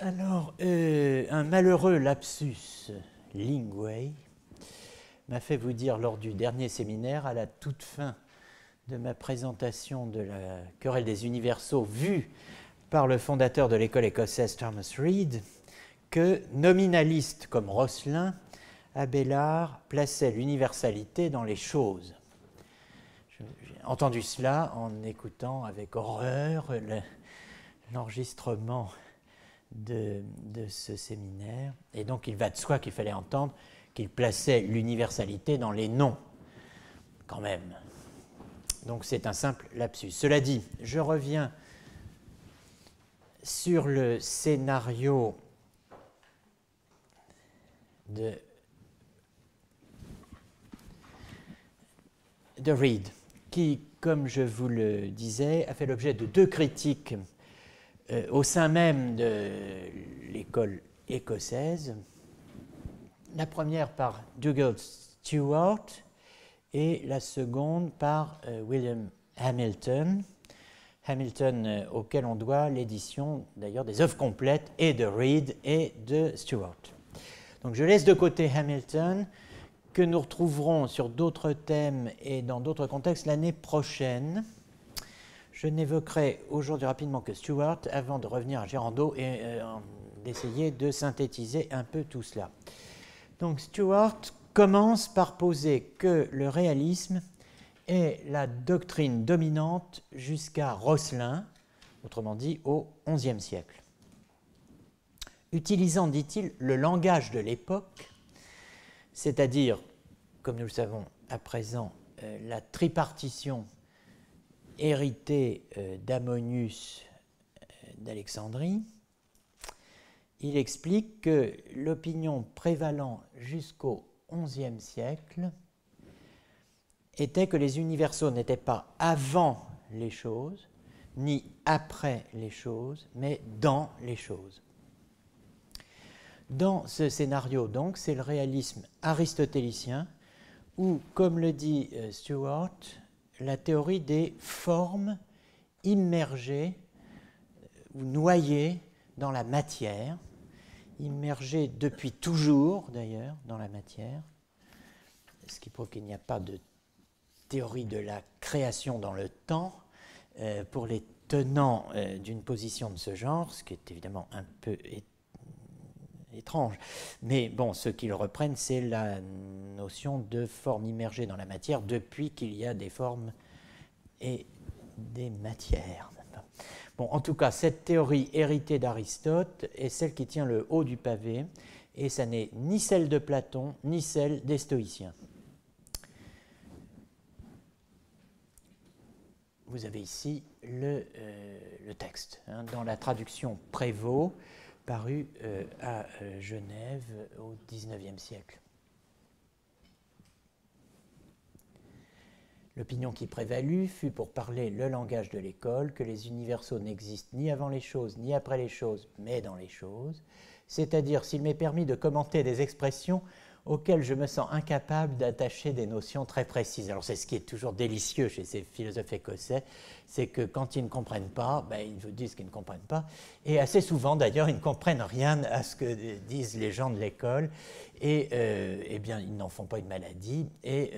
Alors, un malheureux lapsus linguae m'a fait vous dire lors du dernier séminaire, à la toute fin de ma présentation de la querelle des universaux vue par le fondateur de l'école écossaise Thomas Reid, que nominalistes comme Roscelin, Abélard plaçaient l'universalité dans les choses. J'ai entendu cela en écoutant avec horreur l'enregistrement de ce séminaire. Et donc il va de soi qu'il fallait entendre qu'il plaçait l'universalité dans les noms, quand même. Donc c'est un simple lapsus. Cela dit, je reviens sur le scénario de Reid, qui, comme je vous le disais, a fait l'objet de deux critiques au sein même de l'école écossaise. La première par Dugald Stewart et la seconde par William Hamilton. Hamilton auquel on doit l'édition d'ailleurs des œuvres complètes et de Reid et de Stewart. Donc je laisse de côté Hamilton, que nous retrouverons sur d'autres thèmes et dans d'autres contextes l'année prochaine. Je n'évoquerai aujourd'hui rapidement que Stewart avant de revenir à Gérando et d'essayer de synthétiser un peu tout cela. Donc Stewart commence par poser que le réalisme est la doctrine dominante jusqu'à Roscelin, autrement dit au XIe siècle. Utilisant, dit-il, le langage de l'époque, c'est-à-dire, comme nous le savons à présent, la tripartition héritée d'Ammonius d'Alexandrie, il explique que l'opinion prévalente jusqu'au XIe siècle était que les universaux n'étaient pas avant les choses, ni après les choses, mais dans les choses. Dans ce scénario, donc, c'est le réalisme aristotélicien où, comme le dit Stewart, la théorie des formes immergées ou noyées dans la matière, immergées depuis toujours, d'ailleurs, dans la matière, ce qui prouve qu'il n'y a pas de théorie de la création dans le temps pour les tenants d'une position de ce genre, ce qui est évidemment un peu étrange. Mais bon, ce qu'ils reprennent, c'est la notion de forme immergée dans la matière depuis qu'il y a des formes et des matières. Bon, en tout cas, cette théorie héritée d'Aristote est celle qui tient le haut du pavé, et ça n'est ni celle de Platon, ni celle des stoïciens. Vous avez ici le texte, hein, dans la traduction Prévost, paru à Genève au XIXe siècle. L'opinion qui prévalut fut, pour parler le langage de l'école, que les universaux n'existent ni avant les choses, ni après les choses, mais dans les choses, c'est-à-dire, s'il m'est permis de commenter des expressions auxquelles je me sens incapable d'attacher des notions très précises. Alors c'est ce qui est toujours délicieux chez ces philosophes écossais, c'est que quand ils ne comprennent pas, ben, ils vous disent qu'ils ne comprennent pas, et assez souvent d'ailleurs ils ne comprennent rien à ce que disent les gens de l'école, et eh bien ils n'en font pas une maladie, et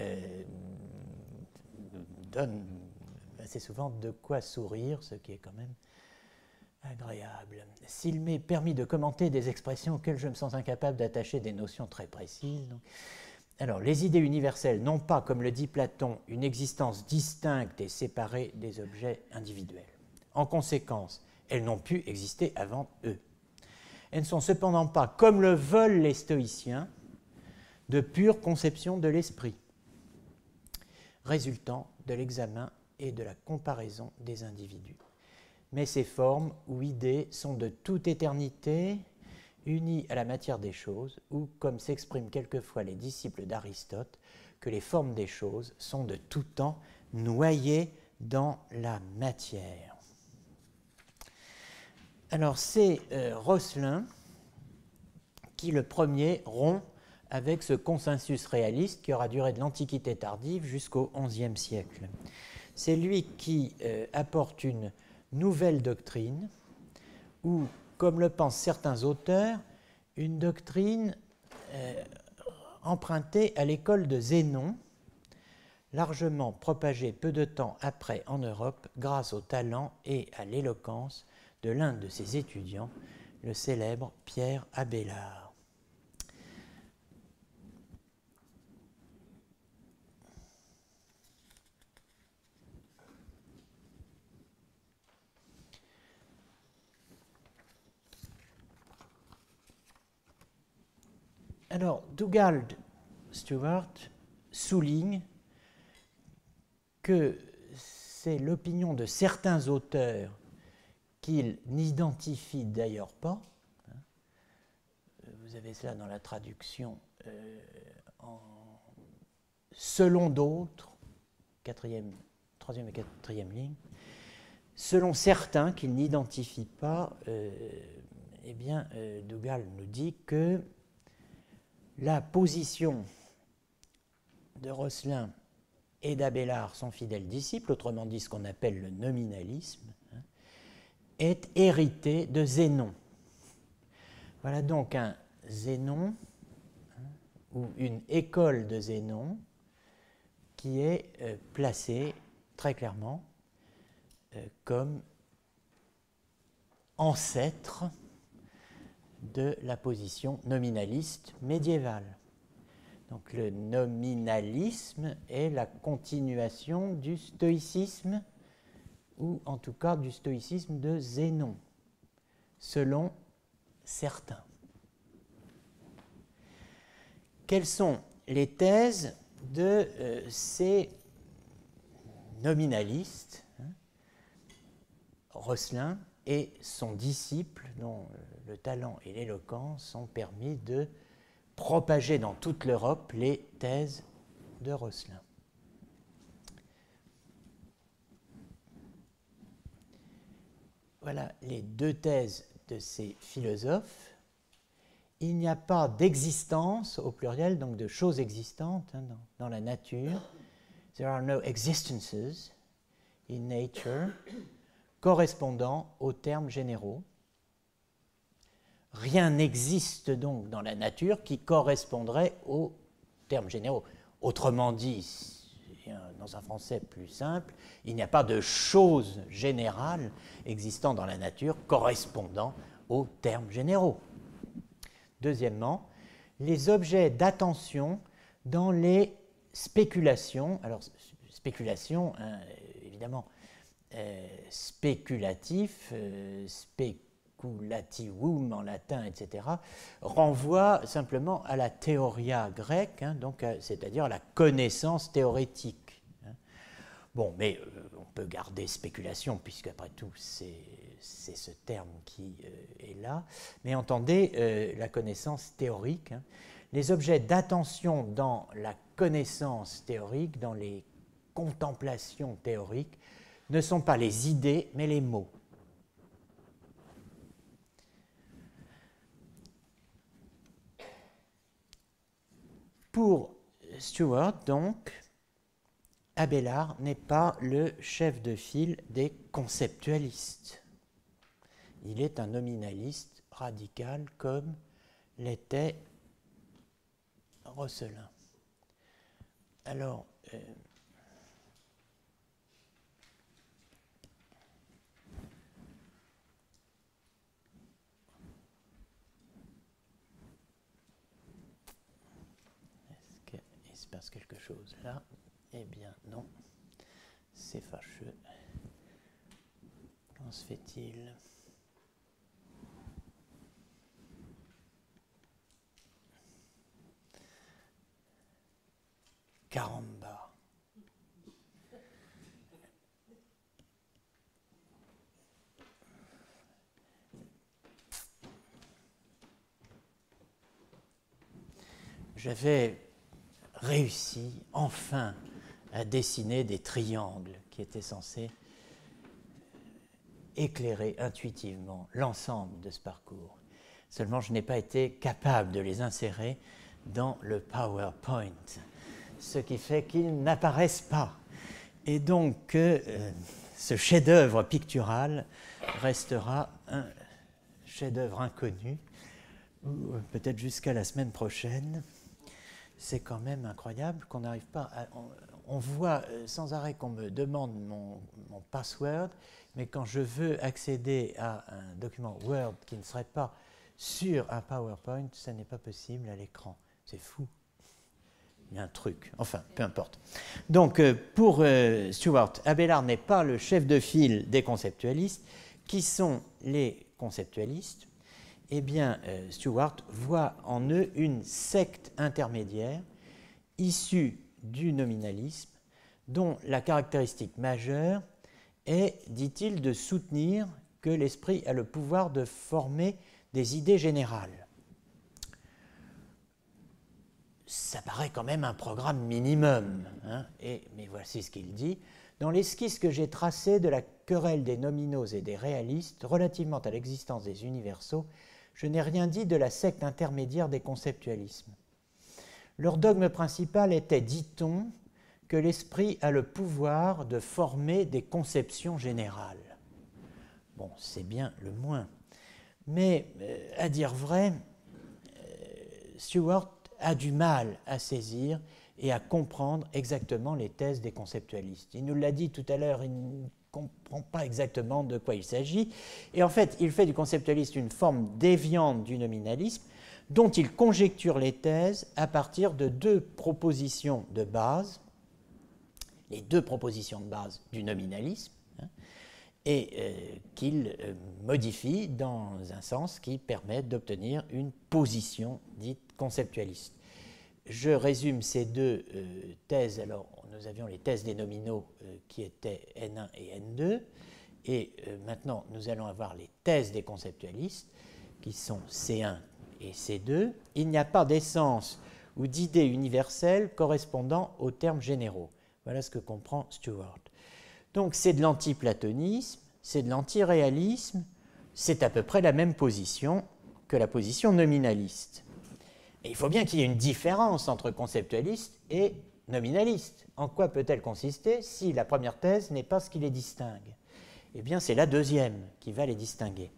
donnent assez souvent de quoi sourire, ce qui est quand même agréable. S'il m'est permis de commenter des expressions auxquelles je me sens incapable d'attacher des notions très précises. Donc. Alors, les idées universelles n'ont pas, comme le dit Platon, une existence distincte et séparée des objets individuels. En conséquence, elles n'ont pu exister avant eux. Elles ne sont cependant pas, comme le veulent les stoïciens, de pure conception de l'esprit, résultant de l'examen et de la comparaison des individus. Mais ces formes ou idées sont de toute éternité unies à la matière des choses, ou comme s'expriment quelquefois les disciples d'Aristote, que les formes des choses sont de tout temps noyées dans la matière. Alors c'est Roscelin qui le premier rompt avec ce consensus réaliste qui aura duré de l'Antiquité tardive jusqu'au XIe siècle. C'est lui qui apporte une nouvelle doctrine où comme le pensent certains auteurs, une doctrine empruntée à l'école de Zénon, largement propagée peu de temps après en Europe grâce au talent et à l'éloquence de l'un de ses étudiants, le célèbre Pierre Abélard. Alors, Dugald Stewart souligne que c'est l'opinion de certains auteurs qu'il n'identifie d'ailleurs pas. Vous avez cela dans la traduction selon d'autres, troisième et quatrième ligne. Selon certains qu'il n'identifie pas, eh bien, Dugald nous dit que la position de Roscelin et d'Abélard, son fidèle disciple, autrement dit ce qu'on appelle le nominalisme, est héritée de Zénon. Voilà donc un Zénon, ou une école de Zénon, qui est placée très clairement comme ancêtre de la position nominaliste médiévale. Donc le nominalisme est la continuation du stoïcisme, ou en tout cas du stoïcisme de Zénon, selon certains. Quelles sont les thèses de ces nominalistes, Roscelin et son disciple, dont le talent et l'éloquence ont permis de propager dans toute l'Europe les thèses de Roscelin. Voilà les deux thèses de ces philosophes. Il n'y a pas d'existence, au pluriel, donc de choses existantes dans la nature. There are no existences in nature, correspondant aux termes généraux. Rien n'existe donc dans la nature qui correspondrait aux termes généraux. Autrement dit, dans un français plus simple, il n'y a pas de choses générales existant dans la nature correspondant aux termes généraux. Deuxièmement, les objets d'attention dans les spéculations. Alors, spéculation, évidemment, spéculatif, speculativum en latin, etc., renvoie simplement à la théoria grecque, c'est-à-dire à la connaissance théorétique. Bon, mais on peut garder spéculation, puisque après tout, c'est ce terme qui est là. Mais entendez la connaissance théorique. Les objets d'attention dans la connaissance théorique, dans les contemplations théoriques, ne sont pas les idées, mais les mots. Pour Stewart, donc, Abélard n'est pas le chef de file des conceptualistes. Il est un nominaliste radical comme l'était Roscelin. Alors, passe quelque chose là, eh bien non, c'est fâcheux. Qu'en se fait-il? Caramba. J'avais réussi enfin à dessiner des triangles qui étaient censés éclairer intuitivement l'ensemble de ce parcours. Seulement, je n'ai pas été capable de les insérer dans le PowerPoint, ce qui fait qu'ils n'apparaissent pas. Et donc, ce chef-d'œuvre pictural restera un chef-d'œuvre inconnu, ou peut-être jusqu'à la semaine prochaine. C'est quand même incroyable qu'on n'arrive pas à... On voit sans arrêt qu'on me demande mon password, mais quand je veux accéder à un document Word qui ne serait pas sur un PowerPoint, ça n'est pas possible à l'écran. C'est fou. Il y a un truc. Enfin, peu importe. Donc, pour Stewart, Abélard n'est pas le chef de file des conceptualistes. Qui sont les conceptualistes? Eh bien, Stewart voit en eux une secte intermédiaire issue du nominalisme, dont la caractéristique majeure est, dit-il, de soutenir que l'esprit a le pouvoir de former des idées générales. Ça paraît quand même un programme minimum, hein, mais voici ce qu'il dit. Dans l'esquisse que j'ai tracée de la querelle des nominaux et des réalistes relativement à l'existence des universaux, je n'ai rien dit de la secte intermédiaire des conceptualismes. Leur dogme principal était, dit-on, que l'esprit a le pouvoir de former des conceptions générales. Bon, c'est bien le moins. Mais, à dire vrai, Stewart a du mal à saisir et à comprendre exactement les thèses des conceptualistes. Il nous l'a dit tout à l'heure, il ne comprend pas exactement de quoi il s'agit. Et en fait, il fait du conceptualisme une forme déviante du nominalisme, dont il conjecture les thèses à partir de deux propositions de base, les deux propositions de base du nominalisme, hein, et qu'il modifie dans un sens qui permet d'obtenir une position dite conceptualiste. Je résume ces deux thèses. Alors, nous avions les thèses des nominaux qui étaient N1 et N2, et maintenant nous allons avoir les thèses des conceptualistes qui sont C1 et C2. Il n'y a pas d'essence ou d'idée universelle correspondant aux termes généraux. Voilà ce que comprend Stewart. Donc c'est de l'antiplatonisme, c'est de l'antiréalisme, c'est à peu près la même position que la position nominaliste. Et il faut bien qu'il y ait une différence entre conceptualiste et nominaliste. En quoi peut-elle consister si la première thèse n'est pas ce qui les distingue? Eh bien c'est la deuxième qui va les distinguer.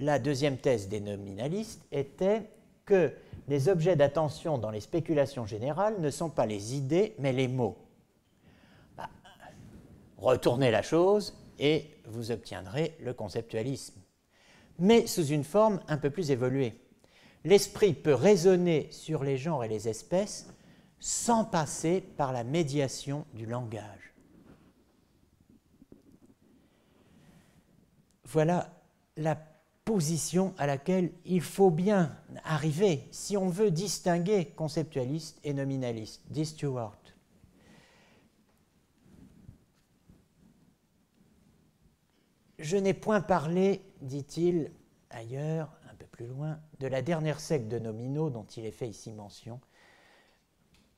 La deuxième thèse des nominalistes était que les objets d'attention dans les spéculations générales ne sont pas les idées mais les mots. Bah, retournez la chose et vous obtiendrez le conceptualisme, mais sous une forme un peu plus évoluée. L'esprit peut raisonner sur les genres et les espèces sans passer par la médiation du langage. Voilà la position à laquelle il faut bien arriver si on veut distinguer conceptualiste et nominaliste, dit Stewart. Je n'ai point parlé, dit-il ailleurs, un peu plus loin, de la dernière secte de nominaux dont il est fait ici mention,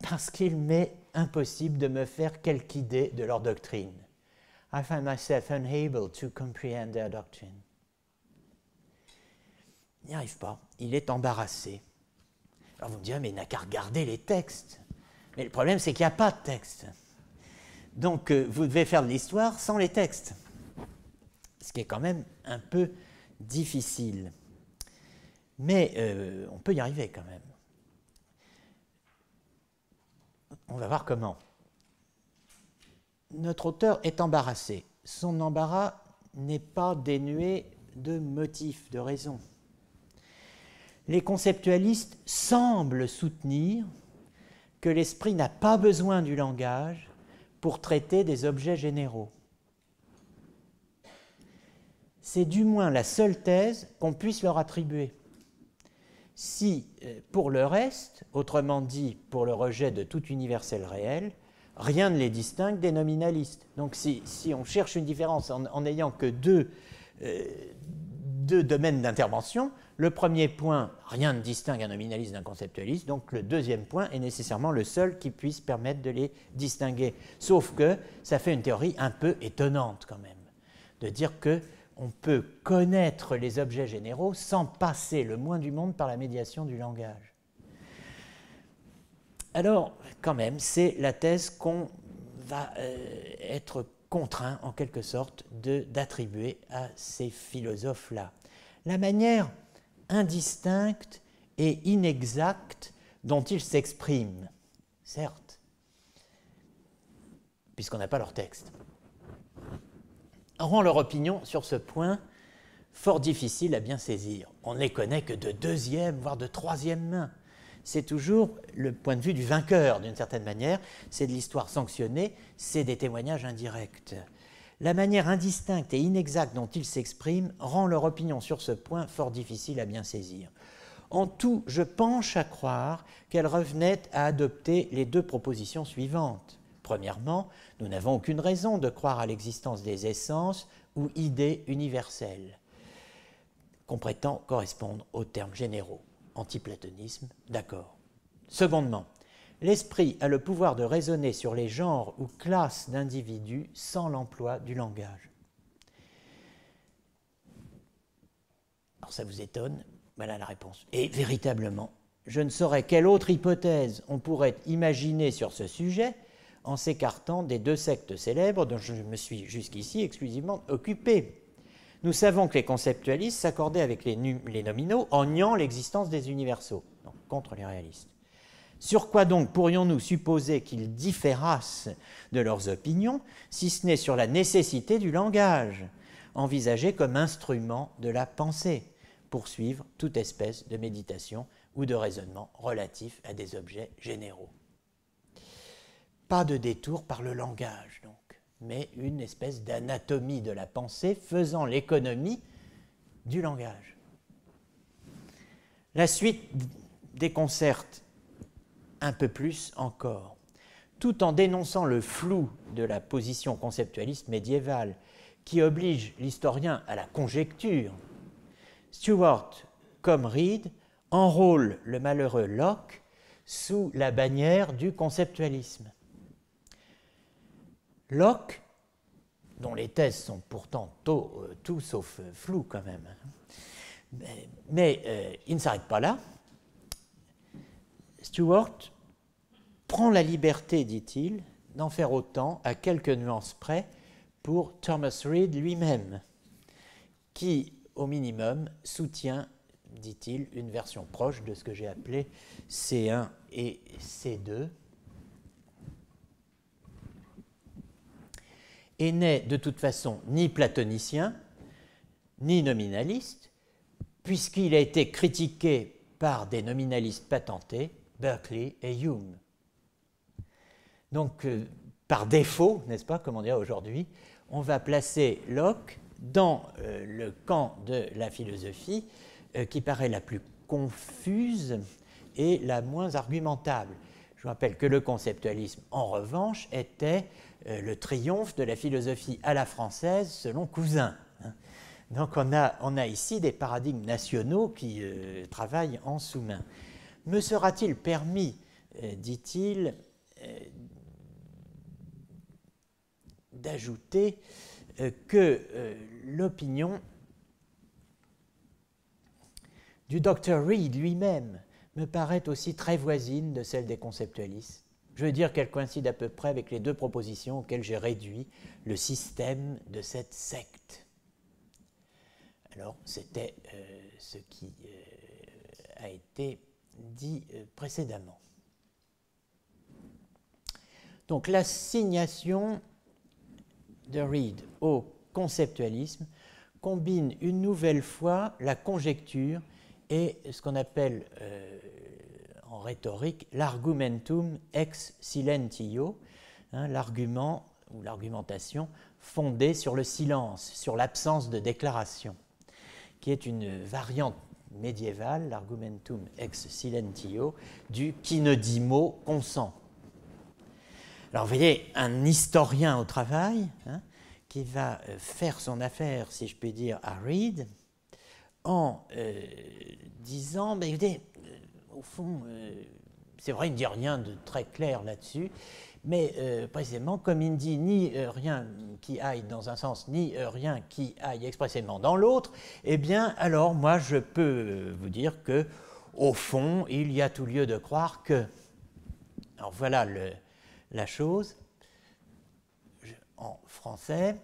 parce qu'il m'est impossible de me faire quelque idée de leur doctrine. I find myself unable to comprehend their doctrine. Il n'y arrive pas, il est embarrassé. Alors vous me direz, mais il n'a qu'à regarder les textes. Mais le problème, c'est qu'il n'y a pas de texte. Donc vous devez faire de l'histoire sans les textes, ce qui est quand même un peu difficile. Mais on peut y arriver quand même. On va voir comment. Notre auteur est embarrassé. Son embarras n'est pas dénué de motifs, de raisons. Les conceptualistes semblent soutenir que l'esprit n'a pas besoin du langage pour traiter des objets généraux. C'est du moins la seule thèse qu'on puisse leur attribuer. Si, pour le reste, autrement dit, pour le rejet de tout universel réel, rien ne les distingue des nominalistes. Donc si on cherche une différence en n'ayant que deux domaines d'intervention, le premier point, rien ne distingue un nominaliste d'un conceptualiste, donc le deuxième point est nécessairement le seul qui puisse permettre de les distinguer. Sauf que ça fait une théorie un peu étonnante quand même, de dire que on peut connaître les objets généraux sans passer le moins du monde par la médiation du langage. Alors, quand même, c'est la thèse qu'on va être contraint, en quelque sorte, d'attribuer à ces philosophes-là. la manière indistincte et inexacte dont ils s'expriment, certes, puisqu'on n'a pas leur texte, rend leur opinion sur ce point fort difficile à bien saisir. On ne les connaît que de deuxième, voire de troisième main. C'est toujours le point de vue du vainqueur, d'une certaine manière. C'est de l'histoire sanctionnée, c'est des témoignages indirects. La manière indistincte et inexacte dont ils s'expriment rend leur opinion sur ce point fort difficile à bien saisir. En tout, je penche à croire qu'elle revenait à adopter les deux propositions suivantes. Premièrement, nous n'avons aucune raison de croire à l'existence des essences ou idées universelles, qu'on prétend correspondre aux termes généraux. Antiplatonisme, d'accord. Secondement, l'esprit a le pouvoir de raisonner sur les genres ou classes d'individus sans l'emploi du langage. Alors ça vous étonne? Voilà la réponse. Et véritablement, je ne saurais quelle autre hypothèse on pourrait imaginer sur ce sujet en s'écartant des deux sectes célèbres dont je me suis jusqu'ici exclusivement occupé. Nous savons que les conceptualistes s'accordaient avec les nominaux en niant l'existence des universaux, donc contre les réalistes. Sur quoi donc pourrions-nous supposer qu'ils différassent de leurs opinions, si ce n'est sur la nécessité du langage, envisagé comme instrument de la pensée, pour suivre toute espèce de méditation ou de raisonnement relatif à des objets généraux? Pas de détour par le langage, donc, mais une espèce d'anatomie de la pensée faisant l'économie du langage. La suite déconcerte un peu plus encore, tout en dénonçant le flou de la position conceptualiste médiévale qui oblige l'historien à la conjecture. Stewart, comme Reid, enrôle le malheureux Locke sous la bannière du conceptualisme. Locke, dont les thèses sont pourtant tout sauf floues quand même, mais il ne s'arrête pas là. Stewart prend la liberté, dit-il, d'en faire autant à quelques nuances près pour Thomas Reid lui-même, qui, au minimum, soutient, dit-il, une version proche de ce que j'ai appelé C1 et C2, et n'est de toute façon ni platonicien, ni nominaliste, puisqu'il a été critiqué par des nominalistes patentés, Berkeley et Hume. Donc, par défaut, n'est-ce pas, comme on dirait aujourd'hui, on va placer Locke dans le camp de la philosophie qui paraît la plus confuse et la moins argumentable. Je rappelle que le conceptualisme, en revanche, était le triomphe de la philosophie à la française selon Cousin. Donc on a ici des paradigmes nationaux qui travaillent en sous-main. Me sera-t-il permis, dit-il, d'ajouter que l'opinion du docteur Reid lui-même me paraît aussi très voisine de celle des conceptualistes. Je veux dire qu'elle coïncide à peu près avec les deux propositions auxquelles j'ai réduit le système de cette secte. Alors, c'était ce qui a été dit précédemment. Donc, l'assignation de Reid au conceptualisme combine une nouvelle fois la conjecture et ce qu'on appelle en rhétorique l'argumentum ex silentio, hein, l'argument ou l'argumentation fondée sur le silence, sur l'absence de déclaration, qui est une variante médiévale, l'argumentum ex silentio, du « qui ne dit mot consent ». Alors vous voyez, un historien au travail, hein, qui va faire son affaire, si je puis dire, à Reid, en disant, ben, écoutez, au fond, c'est vrai, il ne dit rien de très clair là-dessus, mais précisément, comme il ne dit ni rien qui aille dans un sens, ni rien qui aille expressément dans l'autre, eh bien, alors, moi, je peux vous dire que, au fond, il y a tout lieu de croire que... Alors, voilà la chose, en français...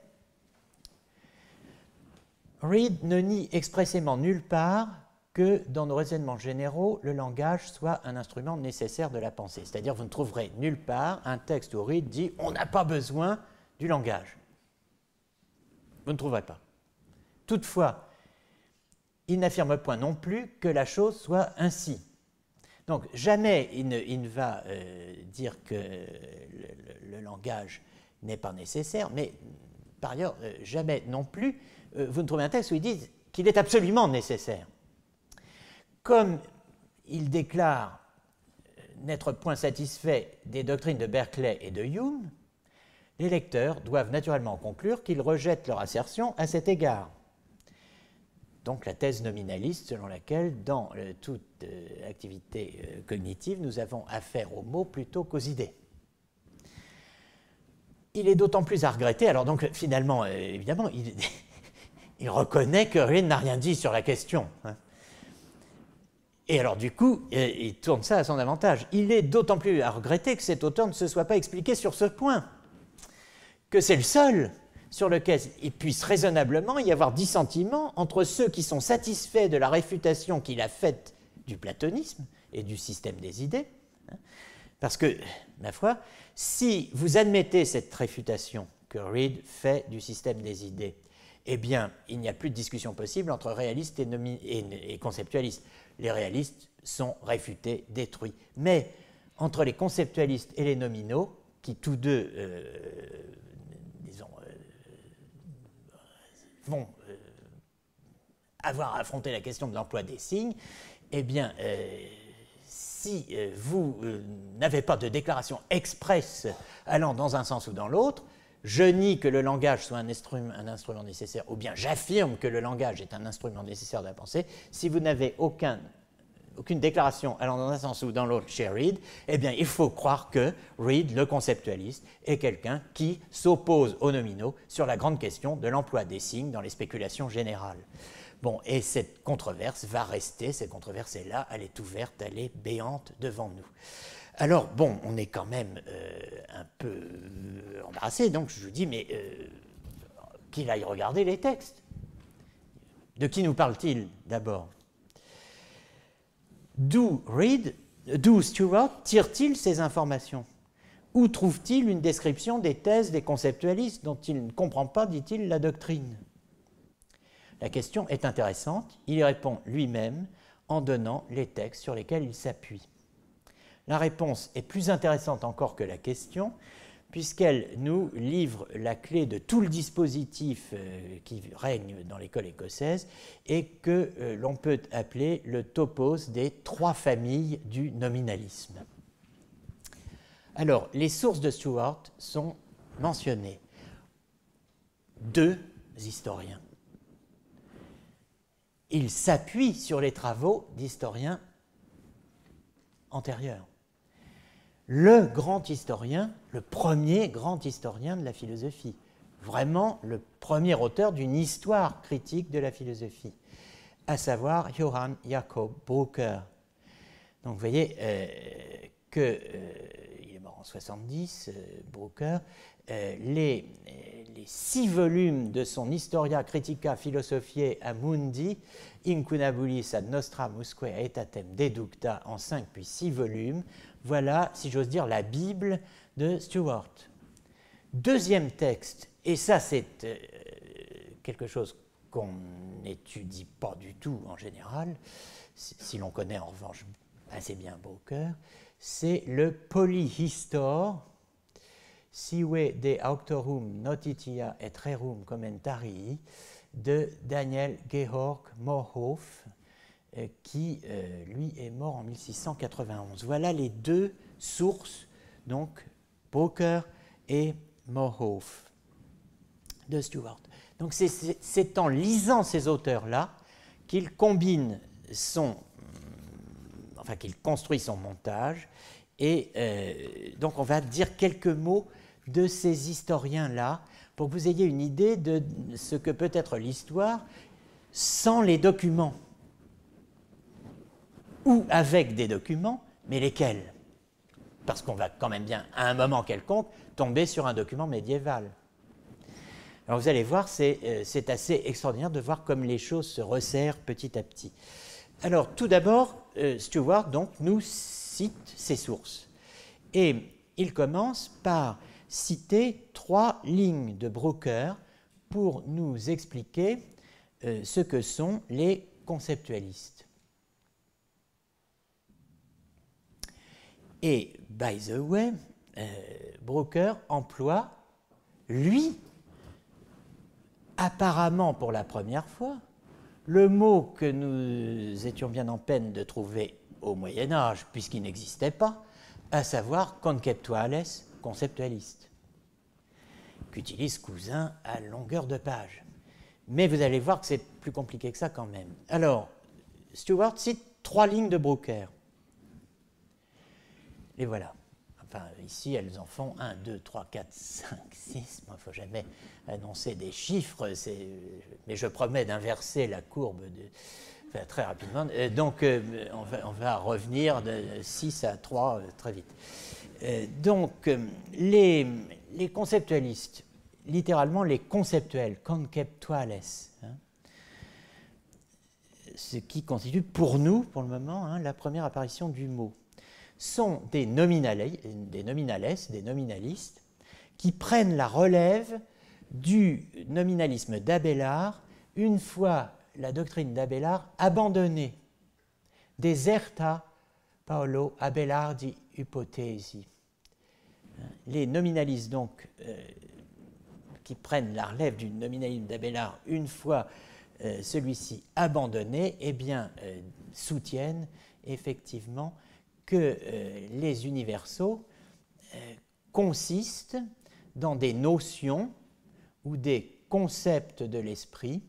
Reid ne nie expressément nulle part que dans nos raisonnements généraux, le langage soit un instrument nécessaire de la pensée. C'est-à-dire, vous ne trouverez nulle part un texte où Reid dit « on n'a pas besoin du langage ». Vous ne trouverez pas. Toutefois, il n'affirme point non plus que la chose soit ainsi. Donc, jamais il ne va dire que le langage n'est pas nécessaire, mais par ailleurs, jamais non plus, vous ne trouvez un texte où ils disent qu'il est absolument nécessaire. Comme il déclare n'être point satisfait des doctrines de Berkeley et de Hume, les lecteurs doivent naturellement conclure qu'ils rejettent leur assertion à cet égard. Donc la thèse nominaliste selon laquelle dans toute activité cognitive, nous avons affaire aux mots plutôt qu'aux idées. Il est d'autant plus à regretter, alors donc finalement, évidemment, il reconnaît que Reid n'a rien dit sur la question. Hein. Et alors du coup, il tourne ça à son avantage. Il est d'autant plus à regretter que cet auteur ne se soit pas expliqué sur ce point, que c'est le seul sur lequel il puisse raisonnablement y avoir dissentiment entre ceux qui sont satisfaits de la réfutation qu'il a faite du platonisme et du système des idées. Parce que, ma foi, si vous admettez cette réfutation que Reid fait du système des idées, eh bien, il n'y a plus de discussion possible entre réalistes et conceptualistes. Les réalistes sont réfutés, détruits. Mais entre les conceptualistes et les nominaux, qui tous deux... vont avoir à affronter la question de l'emploi des signes, eh bien, si vous n'avez pas de déclaration expresse allant dans un sens ou dans l'autre, je nie que le langage soit un instrument nécessaire, ou bien j'affirme que le langage est un instrument nécessaire de la pensée, si vous n'avez aucune déclaration allant dans un sens ou dans l'autre chez Reid, eh bien, il faut croire que Reid, le conceptualiste, est quelqu'un qui s'oppose aux nominaux sur la grande question de l'emploi des signes dans les spéculations générales. Bon, et cette controverse va rester, cette controverse est là, elle est ouverte, elle est béante devant nous. Alors, bon, on est quand même un peu embarrassé, donc je vous dis, mais qu'il aille regarder les textes. De qui nous parle-t-il d'abord ? D'où Stewart tire-t-il ces informations? Où trouve-t-il une description des thèses des conceptualistes dont il ne comprend pas, dit-il, la doctrine? La question est intéressante. Il y répond lui-même en donnant les textes sur lesquels il s'appuie. La réponse est plus intéressante encore que la question, puisqu'elle nous livre la clé de tout le dispositif qui règne dans l'école écossaise et que l'on peut appeler le topos des trois familles du nominalisme. Alors, les sources de Stewart sont mentionnées. Deux historiens. Il s'appuie sur les travaux d'historiens antérieurs. Le grand historien, le premier grand historien de la philosophie, vraiment le premier auteur d'une histoire critique de la philosophie, à savoir Johann Jakob Brucker. Donc vous voyez qu'il est mort en 70, Brucker, les six volumes de son Historia Critica Philosophiae a Mundi, Incunabulis ad nostra musque aetatem deducta, en 5 puis 6 volumes, voilà, si j'ose dire, la Bible de Stewart. Deuxième texte, et ça c'est quelque chose qu'on n'étudie pas du tout en général, si l'on connaît en revanche assez bien Brucker, c'est le Polyhistor, Sive de Auctorum notitia et rerum commentarii, de Daniel Georg Morhof, qui, lui, est mort en 1691. Voilà les deux sources, donc Brucker et Morhof de Stewart. Donc c'est en lisant ces auteurs-là qu'il combine qu'il construit son montage. Et donc on va dire quelques mots de ces historiens-là pour que vous ayez une idée de ce que peut être l'histoire sans les documents. Ou avec des documents, mais lesquels? Parce qu'on va quand même bien, à un moment quelconque, tomber sur un document médiéval. Alors vous allez voir, c'est assez extraordinaire de voir comme les choses se resserrent petit à petit. Alors tout d'abord, Stewart donc, nous cite ses sources. Et il commence par citer trois lignes de Brucker pour nous expliquer ce que sont les conceptualistes. Et, by the way, Brucker emploie, lui, apparemment pour la première fois, le mot que nous étions bien en peine de trouver au Moyen-Âge, puisqu'il n'existait pas, à savoir conceptuales, conceptualiste, qu'utilise Cousin à longueur de page. Mais vous allez voir que c'est plus compliqué que ça quand même. Alors, Stewart cite trois lignes de Brucker. Les voilà. Enfin, ici, elles en font 1, 2, 3, 4, 5, 6. Moi, il ne faut jamais annoncer des chiffres, mais je promets d'inverser la courbe très rapidement. Donc, on va revenir de 6 à 3 très vite. Donc, les conceptualistes, littéralement les conceptuels, conceptuales, hein, ce qui constitue pour nous, pour le moment, hein, la première apparition du mot, sont des nominalistes, qui prennent la relève du nominalisme d'Abélard une fois la doctrine d'Abélard abandonnée. Deserta Paolo Abelardi hypothesi. Les nominalistes, donc, qui prennent la relève du nominalisme d'Abélard une fois celui-ci abandonné, eh bien, soutiennent effectivement que les universaux consistent dans des notions ou des concepts de l'esprit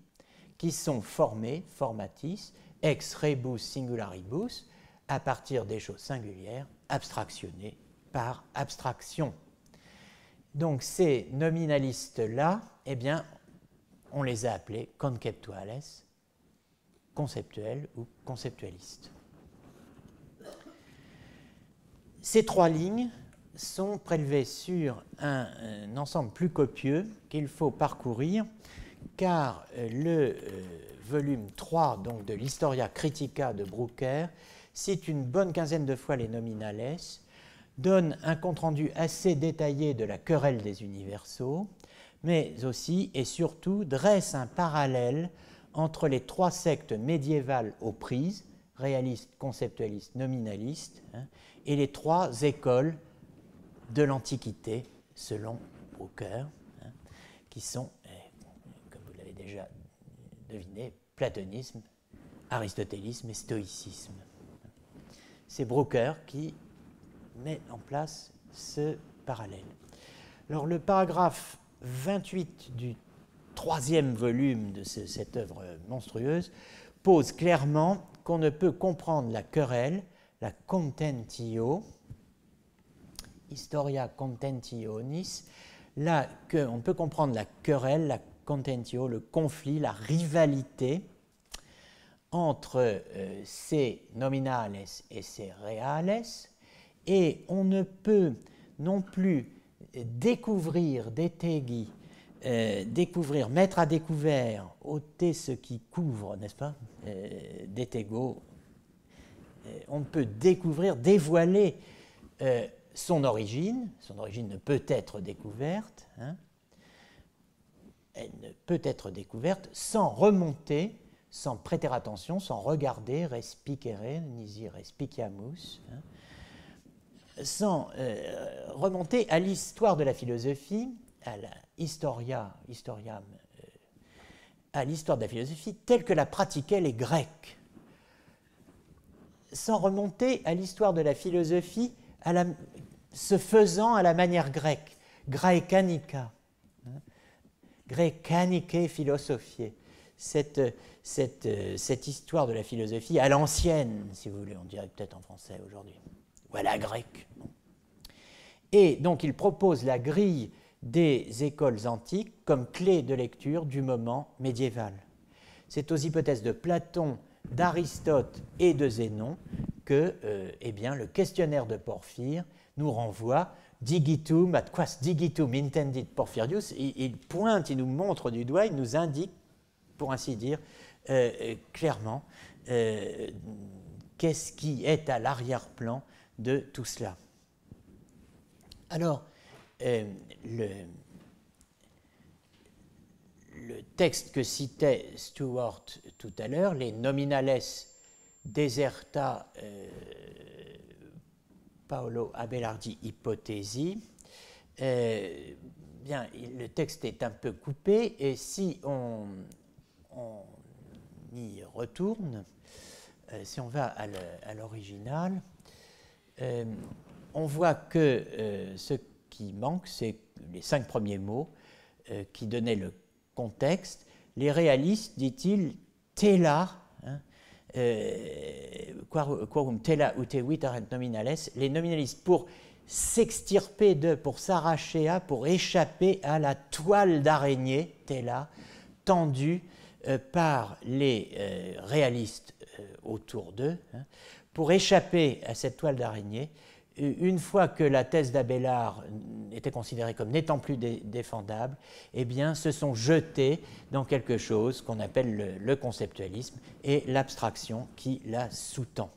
qui sont formés, formatis, ex rebus singularibus, à partir des choses singulières abstractionnées par abstraction. Donc ces nominalistes-là, eh bien, on les a appelés conceptuales, conceptuels ou conceptualistes. Ces trois lignes sont prélevées sur un ensemble plus copieux qu'il faut parcourir, car le volume 3 donc, de l'Historia Critica de Brucker cite une bonne quinzaine de fois les nominales, donne un compte-rendu assez détaillé de la querelle des universaux, mais aussi et surtout dresse un parallèle entre les trois sectes médiévales aux prises, réalistes, conceptualistes, nominalistes, hein, et les trois écoles de l'Antiquité, selon Brucker, hein, qui sont, comme vous l'avez déjà deviné, platonisme, aristotélisme et stoïcisme. C'est Brucker qui met en place ce parallèle. Alors le paragraphe 28 du troisième volume de cette œuvre monstrueuse pose clairement qu'on ne peut comprendre la querelle, la contentio, historia contentionis, là qu'on peut comprendre la querelle, la contentio, le conflit, la rivalité entre ces nominales et ces reales, et on ne peut non plus découvrir, détegui, découvrir, mettre à découvert, ôter ce qui couvre, n'est-ce pas, détego, on ne peut découvrir, dévoiler son origine ne peut être découverte, hein, elle ne peut être découverte sans remonter, sans prêter attention, sans regarder, respicere, nisi respiciamus, hein, sans remonter à l'histoire de la philosophie, à la historiam, à l'histoire de la philosophie telle que la pratiquaient les Grecs, sans remonter à l'histoire de la philosophie se faisant à la manière grecque, graecanica, hein, graecanicae philosophiae, cette histoire de la philosophie à l'ancienne, si vous voulez, on dirait peut-être en français aujourd'hui. Voilà, grec. Et donc il propose la grille des écoles antiques comme clé de lecture du moment médiéval. C'est aux hypothèses de Platon, d'Aristote et de Zénon que eh bien, le questionnaire de Porphyre nous renvoie digitum, ad quas digitum intendit Porphyrius, il pointe, il nous montre du doigt, il nous indique, pour ainsi dire, clairement, qu'est-ce qui est à l'arrière-plan de tout cela. Alors, le texte que citait Stewart tout à l'heure, les nominales deserta Paolo Abelardi hypothesi, bien, le texte est un peu coupé, et si on y retourne, si on va à l'original, on voit que ce qui manque, c'est les 5 premiers mots qui donnaient le contexte. Les réalistes, dit-il, tela, hein, quorum tela utevit ad nominales, les nominalistes, pour s'extirper d'eux, pour s'arracher à, pour échapper à la toile d'araignée, tela, tendue par les réalistes autour d'eux, hein, pour échapper à cette toile d'araignée. Une fois que la thèse d'Abélard était considérée comme n'étant plus défendable, eh bien, se sont jetés dans quelque chose qu'on appelle le conceptualisme et l'abstraction qui la sous-tend.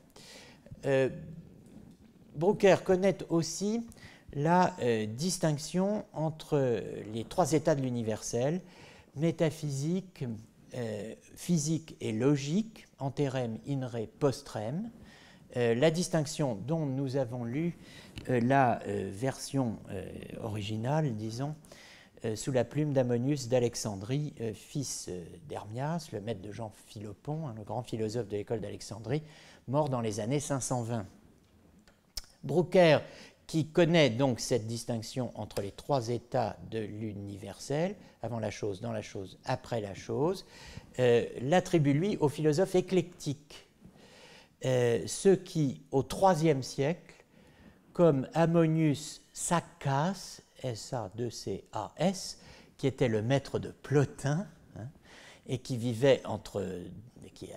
Brucker connaît aussi la distinction entre les 3 états de l'universel, métaphysique, physique et logique, anterem, in re, postrem. La distinction dont nous avons lu la version originale, disons, sous la plume d'Ammonius d'Alexandrie, fils d'Hermias, le maître de Jean Philopon, hein, le grand philosophe de l'école d'Alexandrie, mort dans les années 520. Brucker, qui connaît donc cette distinction entre les 3 états de l'universel, avant la chose, dans la chose, après la chose, l'attribue, lui, au philosophe éclectique. Ceux qui, au IIIe siècle, comme Ammonius Saccas, S-A-2-C-A-S, qui était le maître de Plotin, hein, et qui vivait entre, qui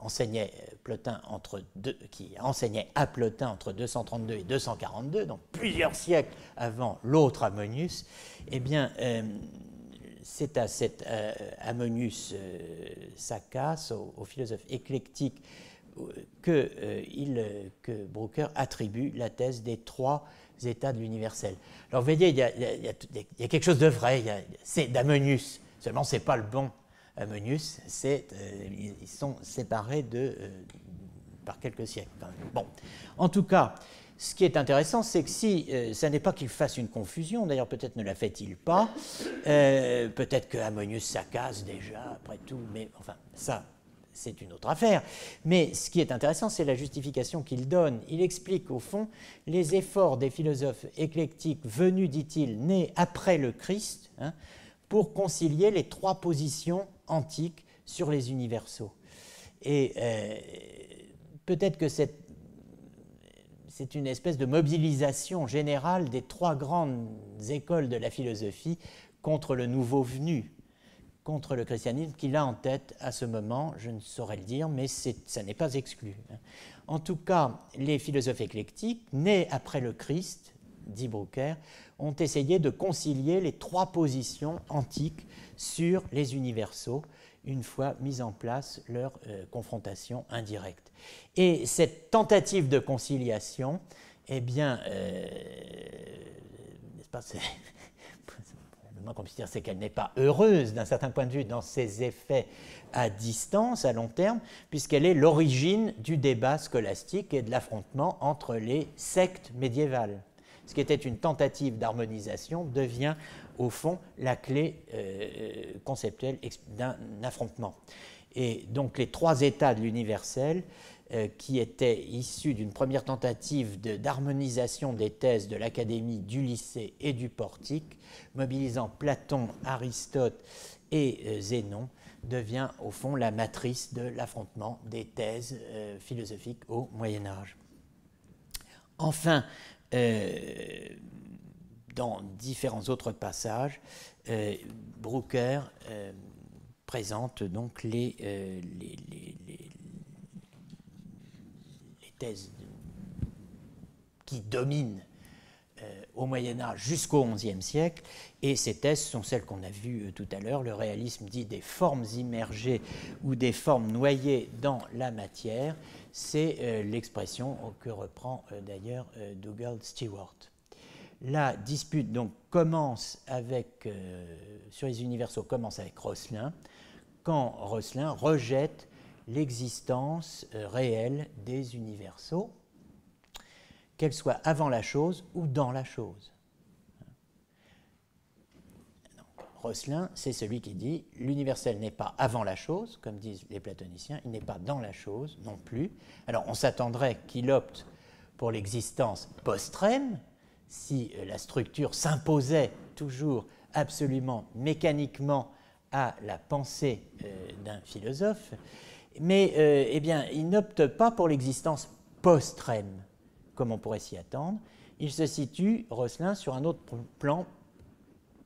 enseignait à Plotin entre 232 et 242, donc plusieurs siècles avant l'autre Ammonius, eh bien, c'est à cet Ammonius Saccas, au philosophe éclectique, que Brucker attribue la thèse des 3 états de l'universel. Alors, vous voyez, il y a quelque chose de vrai, c'est d'Ammonius, seulement ce n'est pas le bon Ammonius, ils sont séparés par quelques siècles. Enfin, bon. En tout cas, ce qui est intéressant, c'est que si, ça n'est pas qu'il fasse une confusion, d'ailleurs peut-être ne la fait-il pas, peut-être que Ammonius Saccas déjà, après tout, mais enfin, ça... c'est une autre affaire. Mais ce qui est intéressant, c'est la justification qu'il donne. Il explique, au fond, les efforts des philosophes éclectiques venus, dit-il, nés après le Christ, hein, pour concilier les 3 positions antiques sur les universaux. Et peut-être que c'est une espèce de mobilisation générale des 3 grandes écoles de la philosophie contre le nouveau venu, contre le christianisme, qu'il a en tête à ce moment, je ne saurais le dire, mais ça n'est pas exclu. En tout cas, les philosophes éclectiques, nés après le Christ, dit Brucker, ont essayé de concilier les 3 positions antiques sur les universaux, une fois mise en place leur confrontation indirecte. Et cette tentative de conciliation, eh bien, n'est-ce pas, c'est... Le moins qu'on puisse dire, c'est qu'elle n'est pas heureuse, d'un certain point de vue, dans ses effets à distance, à long terme, puisqu'elle est l'origine du débat scolastique et de l'affrontement entre les sectes médiévales. Ce qui était une tentative d'harmonisation devient, au fond, la clé conceptuelle d'un affrontement. Et donc, les 3 états de l'universel, qui était issu d'une première tentative d'harmonisation des thèses de l'Académie, du lycée et du portique, mobilisant Platon, Aristote et Zénon, devient au fond la matrice de l'affrontement des thèses philosophiques au Moyen-Âge. Enfin, dans différents autres passages, Brucker présente donc les thèse qui domine au Moyen-Âge jusqu'au XIe siècle, et ces thèses sont celles qu'on a vues tout à l'heure. Le réalisme dit des formes immergées ou des formes noyées dans la matière. C'est l'expression que reprend d'ailleurs Dugald Stewart. La dispute donc commence avec, sur les universaux, commence avec Roscelin, quand Roscelin rejette l'existence réelle des universaux, qu'elle soit avant la chose ou dans la chose. Donc, Roscelin, c'est celui qui dit « l'universel n'est pas avant la chose », comme disent les platoniciens, il n'est pas dans la chose non plus. Alors on s'attendrait qu'il opte pour l'existence postrème, si la structure s'imposait toujours absolument mécaniquement à la pensée d'un philosophe, mais eh bien, il n'opte pas pour l'existence postrème, comme on pourrait s'y attendre. Il se situe, Roscelin, sur un autre plan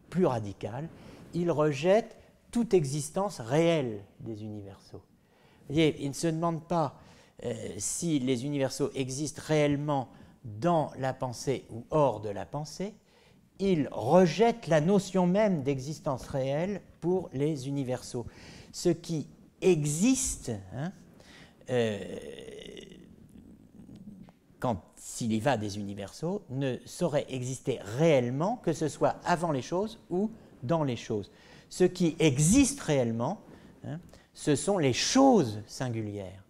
plus radical. Il rejette toute existence réelle des universaux. Vous voyez, il ne se demande pas si les universaux existent réellement dans la pensée ou hors de la pensée. Il rejette la notion même d'existence réelle pour les universaux. Ce qui existe, hein, quand il y va des universaux, ne saurait exister réellement, que ce soit avant les choses ou dans les choses. Ce qui existe réellement, hein, ce sont les choses singulières.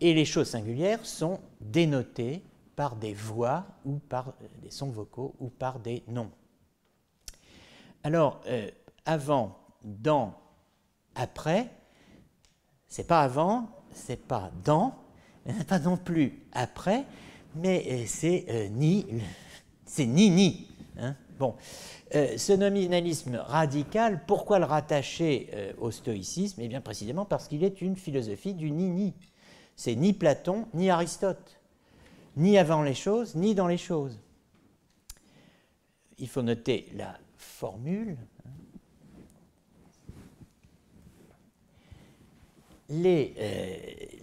Et les choses singulières sont dénotées par des voix ou par des sons vocaux ou par des noms. Alors, avant, dans, après, c'est pas avant, c'est pas dans, pas non plus après, mais c'est ni. Hein? Bon. Ce nominalisme radical, pourquoi le rattacher au stoïcisme? Eh bien précisément parce qu'il est une philosophie du ni-ni. C'est ni Platon, ni Aristote, ni avant les choses, ni dans les choses. Il faut noter la formule. Les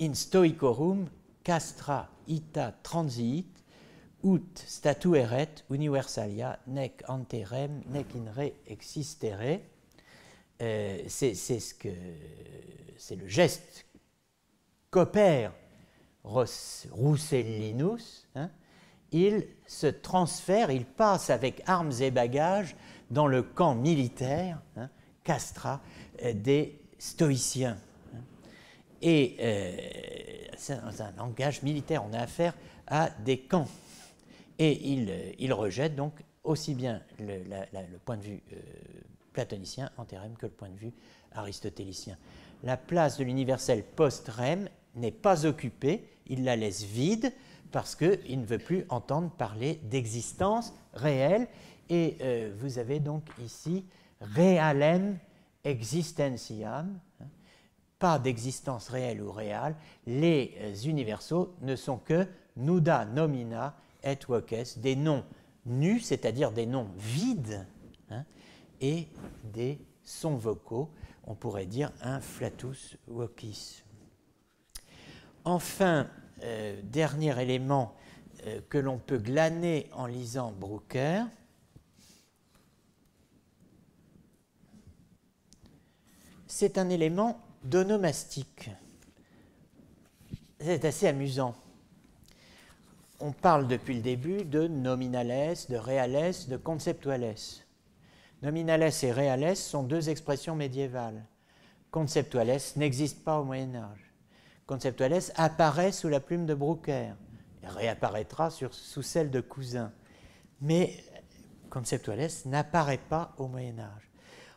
in stoicorum castra ita transit ut statueret universalia nec anterem nec in re existere. C'est le geste qu'opère Roussellinus, hein. Il se transfère, il passe avec armes et bagages dans le camp militaire, hein, castra, des stoïciens. Et c'est un langage militaire, on a affaire à des camps. Et il rejette donc aussi bien le point de vue platonicien en terme que le point de vue aristotélicien. La place de l'universel post-rem n'est pas occupée, il la laisse vide parce qu'il ne veut plus entendre parler d'existence réelle. Et vous avez donc ici realem existentiam, hein, pas d'existence réelle ou réelle, les universaux ne sont que nuda nomina et voces, des noms nus, c'est-à-dire des noms vides, hein, et des sons vocaux, on pourrait dire un flatus vocis. Enfin, dernier élément que l'on peut glaner en lisant Brucker, c'est un élément d'onomastique. C'est assez amusant. On parle depuis le début de nominales, de reales, de conceptuales. Nominales et reales sont deux expressions médiévales. Conceptuales n'existe pas au Moyen-Âge. Conceptuales apparaît sous la plume de Brucker. Elle réapparaîtra sous celle de Cousin. Mais conceptuales n'apparaît pas au Moyen-Âge.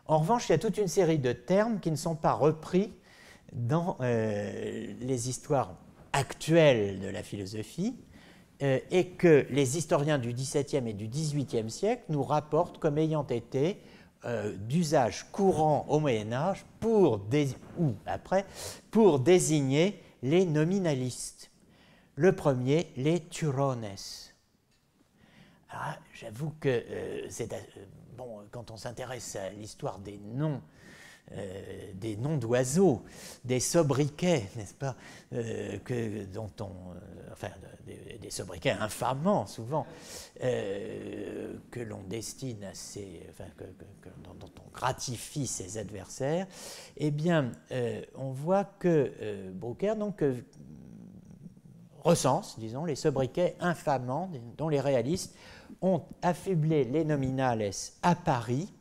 En revanche, il y a toute une série de termes qui ne sont pas repris dans les histoires actuelles de la philosophie, et que les historiens du XVIIe et du XVIIIe siècle nous rapportent comme ayant été d'usage courant au Moyen-Âge ou après pour désigner les nominalistes. Le premier, les turones. Ah, j'avoue que quand on s'intéresse à l'histoire des noms des noms d'oiseaux, des sobriquets, n'est-ce pas, des sobriquets infamants, souvent, que l'on destine à ces, dont on gratifie ses adversaires, eh bien, on voit que Brucker, donc, recense, disons, les sobriquets infamants dont les réalistes ont affublé les nominales à Paris,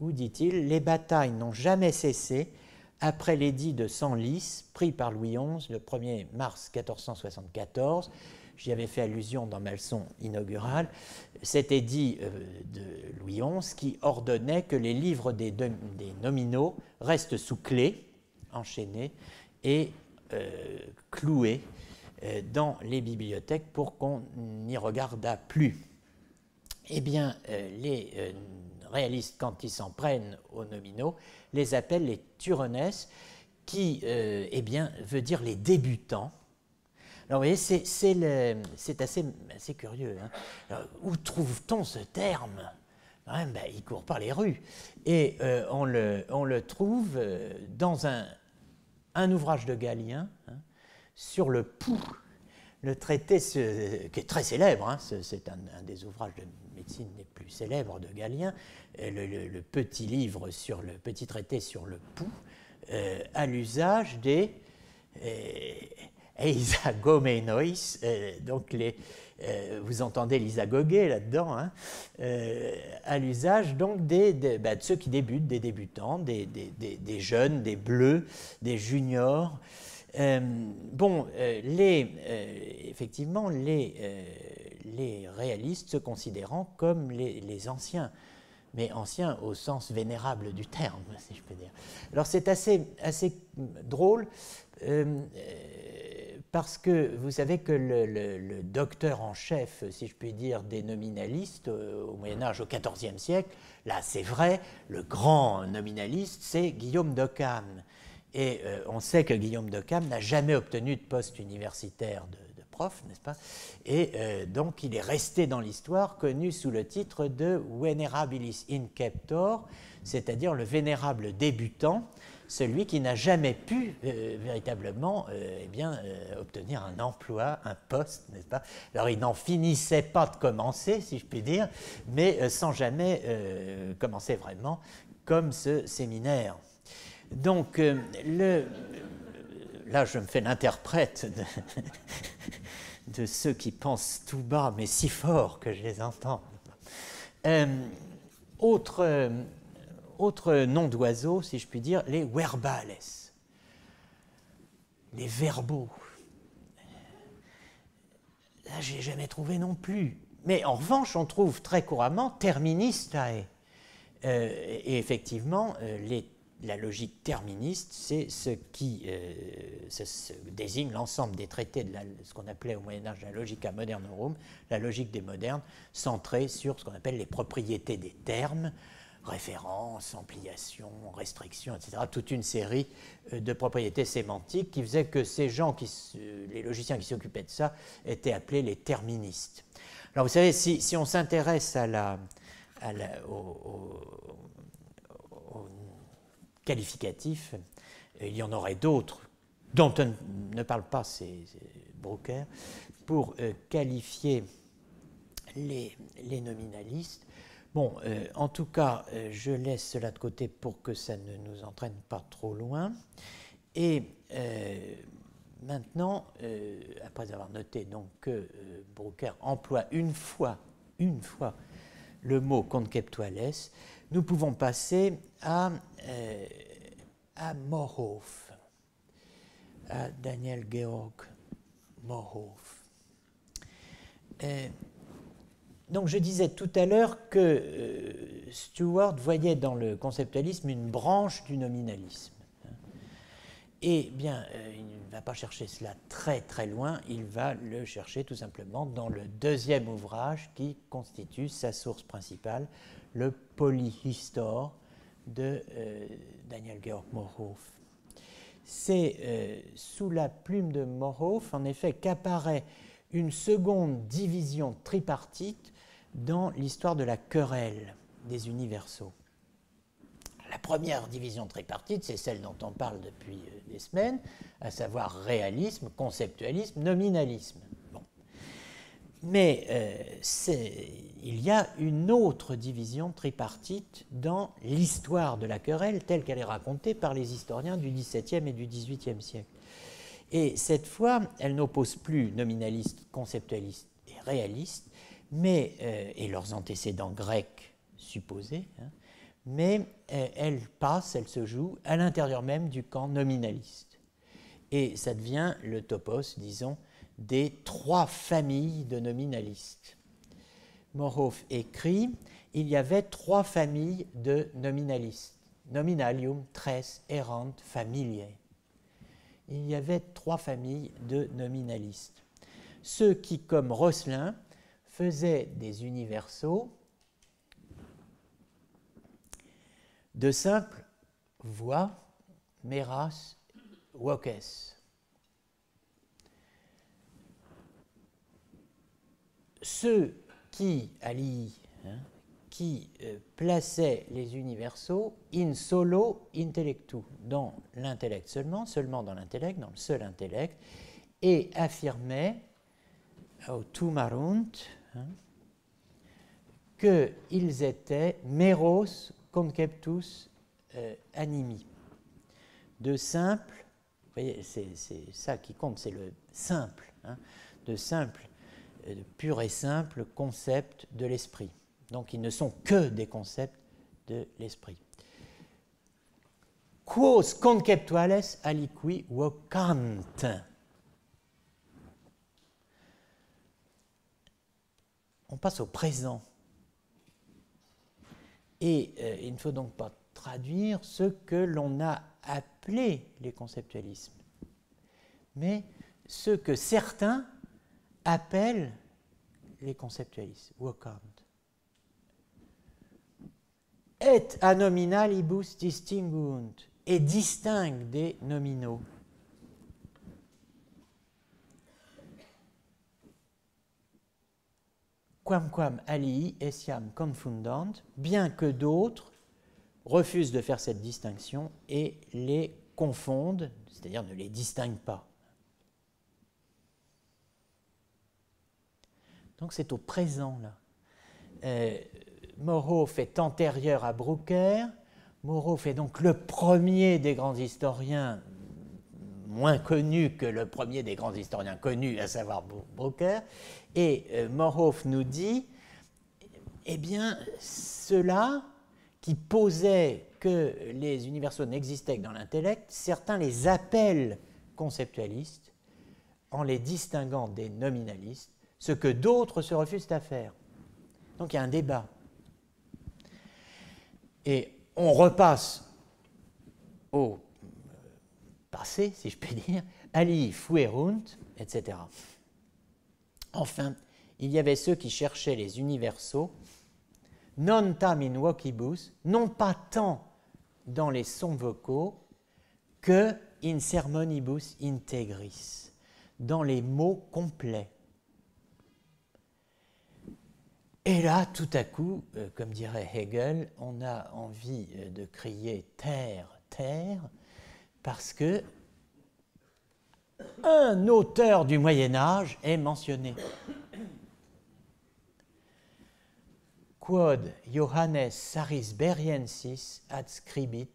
où, dit-il, les batailles n'ont jamais cessé après l'édit de Senlis, pris par Louis XI le 1er mars 1474. J'y avais fait allusion dans ma leçon inaugurale. Cet édit de Louis XI qui ordonnait que les livres des nominaux restent sous clé, enchaînés et cloués dans les bibliothèques pour qu'on n'y regardât plus. Eh bien, les réalistes, quand ils s'en prennent aux nominaux, les appellent les turonesses, qui eh bien, veut dire les débutants. Alors, vous voyez, c'est assez curieux. Hein. Alors, où trouve-t-on ce terme? Ben, il court par les rues. Et on le trouve dans un ouvrage de Galien, hein, sur le pouls. Le traité, qui est très célèbre, hein, c'est un des ouvrages de médecine les plus célèbres de Galien, le petit livre sur le petit traité sur le pouls, à l'usage des eisagoménois, donc vous entendez l'isagogé là-dedans, hein, à l'usage donc de ceux qui débutent, des débutants, des jeunes, des bleus, des juniors. Effectivement, les réalistes se considérant comme les anciens, mais anciens au sens vénérable du terme, si je peux dire. Alors c'est assez drôle, parce que vous savez que le docteur en chef, si je puis dire, des nominalistes au Moyen-Âge, au XIVe siècle, là c'est vrai, le grand nominaliste, c'est Guillaume d'Ockham. Et on sait que Guillaume d'Ockham n'a jamais obtenu de poste universitaire de prof, n'est-ce pas? Et donc, il est resté dans l'histoire connu sous le titre de « Venerabilis inceptor », c'est-à-dire le vénérable débutant, celui qui n'a jamais pu véritablement obtenir un emploi, un poste, n'est-ce pas? Alors, il n'en finissait pas de commencer, si je puis dire, mais sans jamais commencer vraiment comme ce séminaire. Donc, là, je me fais l'interprète de ceux qui pensent tout bas, mais si fort que je les entends. Autre nom d'oiseau, si je puis dire, les verbales, les verbaux. Là, je n'ai jamais trouvé non plus. Mais en revanche, on trouve très couramment terministae. Et effectivement, la logique terministe, c'est ce qui désigne l'ensemble des traités de ce qu'on appelait au Moyen-Âge la logica modernorum, la logique des modernes, centrée sur ce qu'on appelle les propriétés des termes, référence, ampliation, restriction, etc. Toute une série de propriétés sémantiques qui faisaient que ces gens, les logiciens qui s'occupaient de ça, étaient appelés les terministes. Alors vous savez, si on s'intéresse au qualificatifs, il y en aurait d'autres dont on ne parle pas, c'est Brucker, pour qualifier les nominalistes. Bon, en tout cas, je laisse cela de côté pour que ça ne nous entraîne pas trop loin. Et maintenant, après avoir noté donc que Brucker emploie une fois le mot conceptuales, nous pouvons passer à Morhof, à Daniel Georg Morhof. Donc je disais tout à l'heure que Stewart voyait dans le conceptualisme une branche du nominalisme. Et bien, il ne va pas chercher cela très très loin, il va le chercher tout simplement dans le deuxième ouvrage qui constitue sa source principale, le Polyhistor de Daniel Georg Morhof. C'est sous la plume de Morhof, en effet, qu'apparaît une seconde division tripartite dans l'histoire de la querelle des universaux. La première division tripartite, c'est celle dont on parle depuis des semaines, à savoir réalisme, conceptualisme, nominalisme. Bon. Mais il y a une autre division tripartite dans l'histoire de la querelle telle qu'elle est racontée par les historiens du XVIIe et du XVIIIe siècle. Et cette fois, elle n'oppose plus nominaliste, conceptualiste et réaliste, mais, et leurs antécédents grecs supposés, hein, mais elle passe, elle se joue à l'intérieur même du camp nominaliste. Et ça devient le topos, disons, des trois familles de nominalistes. Morhof écrit « Il y avait trois familles de nominalistes, nominalium, tres, errant, familiae. » Il y avait trois familles de nominalistes. Ceux qui, comme Roscelin, faisaient des universaux de simples voix, meras, voces. Ceux qui, plaçaient les universaux in solo intellectu, dans l'intellect seulement dans l'intellect, dans le seul intellect, et affirmaient, autum arunt, qu'ils étaient meros conceptus animi, de simple, vous voyez, c'est ça qui compte, c'est le simple, de simple, de pur et simple concept de l'esprit. Donc ils ne sont que des concepts de l'esprit. Quos conceptuales aliqui vocant. On passe au présent. Et il ne faut donc pas traduire ce que l'on a appelé les conceptualismes, mais ce que certains appellent les conceptualistes, vocant. Et anominalibus distingunt, et distingue des nominaux. Quamquam alii essiam confundant, bien que d'autres refusent de faire cette distinction et les confondent, c'est-à-dire ne les distinguent pas. Donc c'est au présent, là. Morhof est antérieur à Brucker. Morhof est donc le premier des grands historiens moins connu que le premier des grands historiens connus, à savoir Brucker. Et Morhof nous dit, eh bien, ceux-là qui posaient que les universaux n'existaient que dans l'intellect, certains les appellent conceptualistes en les distinguant des nominalistes, ce que d'autres se refusent à faire. Donc il y a un débat. Et on repasse au passé, si je puis dire, alii fuerunt, etc. Enfin, il y avait ceux qui cherchaient les universaux, non tam in vocibus, non pas tant dans les sons vocaux que in sermonibus integris, dans les mots complets. Et là, tout à coup, comme dirait Hegel, on a envie de crier « terre, terre », parce que un auteur du Moyen-Âge est mentionné. « Quod Johannes Salisberiensis adscribit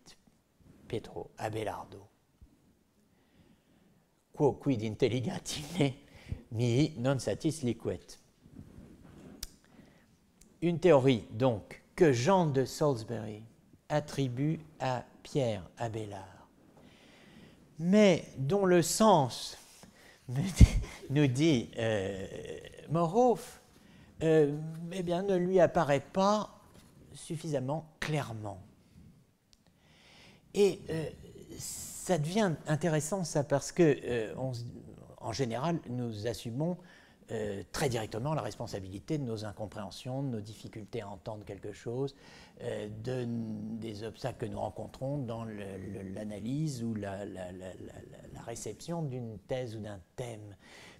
Pietro Abelardo, quo quid intelligatine mihi non satis liquet ». Une théorie, donc, que Jean de Salisbury attribue à Pierre Abélard, mais dont le sens, nous dit Morhof, eh bien, ne lui apparaît pas suffisamment clairement. Et ça devient intéressant, ça, parce que, en général, nous assumons très directement la responsabilité de nos incompréhensions, de nos difficultés à entendre quelque chose, des obstacles que nous rencontrons dans l'analyse ou la réception d'une thèse ou d'un thème.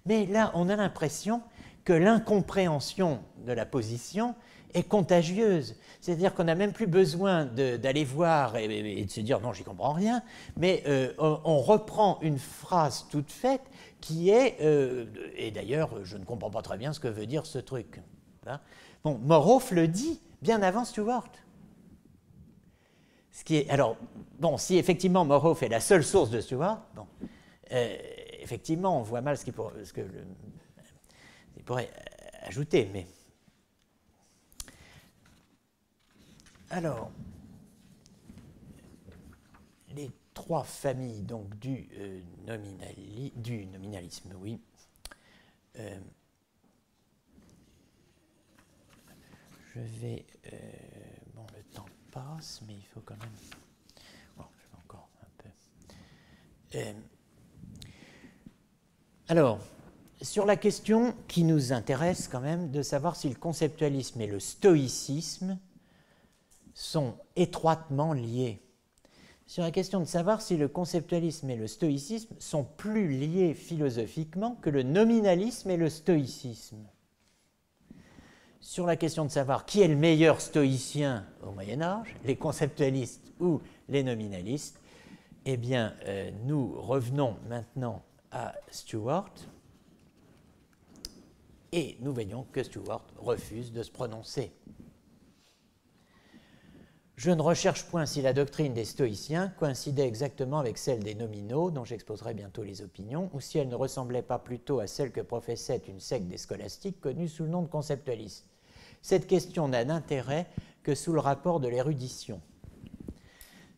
Mais là, on a l'impression que l'incompréhension de la position est contagieuse. C'est-à-dire qu'on n'a même plus besoin d'aller voir et de se dire « non, j'y comprends rien », mais on reprend une phrase toute faite qui est « et d'ailleurs, je ne comprends pas très bien ce que veut dire ce truc ». Hein. Bon, Morhof le dit bien avant Stewart. Ce qui est, alors, bon, si effectivement Morhof est la seule source de Stewart, bon, effectivement, on voit mal ce qu'il pourrait ajouter, mais... Alors, les trois familles donc, du nominalisme, oui. Je vais... bon, le temps passe, mais il faut quand même... Bon, je vais encore un peu... alors, sur la question qui nous intéresse quand même, de savoir si le conceptualisme et le stoïcisme sont étroitement liés. Sur la question de savoir si le conceptualisme et le stoïcisme sont plus liés philosophiquement que le nominalisme et le stoïcisme. Sur la question de savoir qui est le meilleur stoïcien au Moyen-Âge, les conceptualistes ou les nominalistes, eh bien, nous revenons maintenant à Stewart, et nous voyons que Stewart refuse de se prononcer. Je ne recherche point si la doctrine des stoïciens coïncidait exactement avec celle des nominaux, dont j'exposerai bientôt les opinions, ou si elle ne ressemblait pas plutôt à celle que professait une secte des scolastiques connue sous le nom de conceptualistes. Cette question n'a d'intérêt que sous le rapport de l'érudition.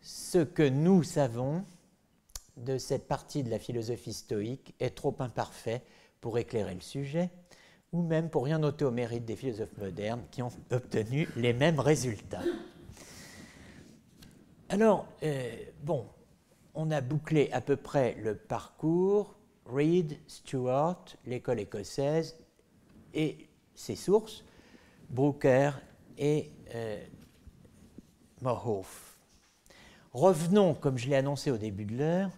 Ce que nous savons de cette partie de la philosophie stoïque est trop imparfait pour éclairer le sujet, ou même pour rien noter au mérite des philosophes modernes qui ont obtenu les mêmes résultats. Alors, bon, on a bouclé à peu près le parcours, Reid, Stewart, l'école écossaise et ses sources, Brucker et Morhof. Revenons, comme je l'ai annoncé au début de l'heure,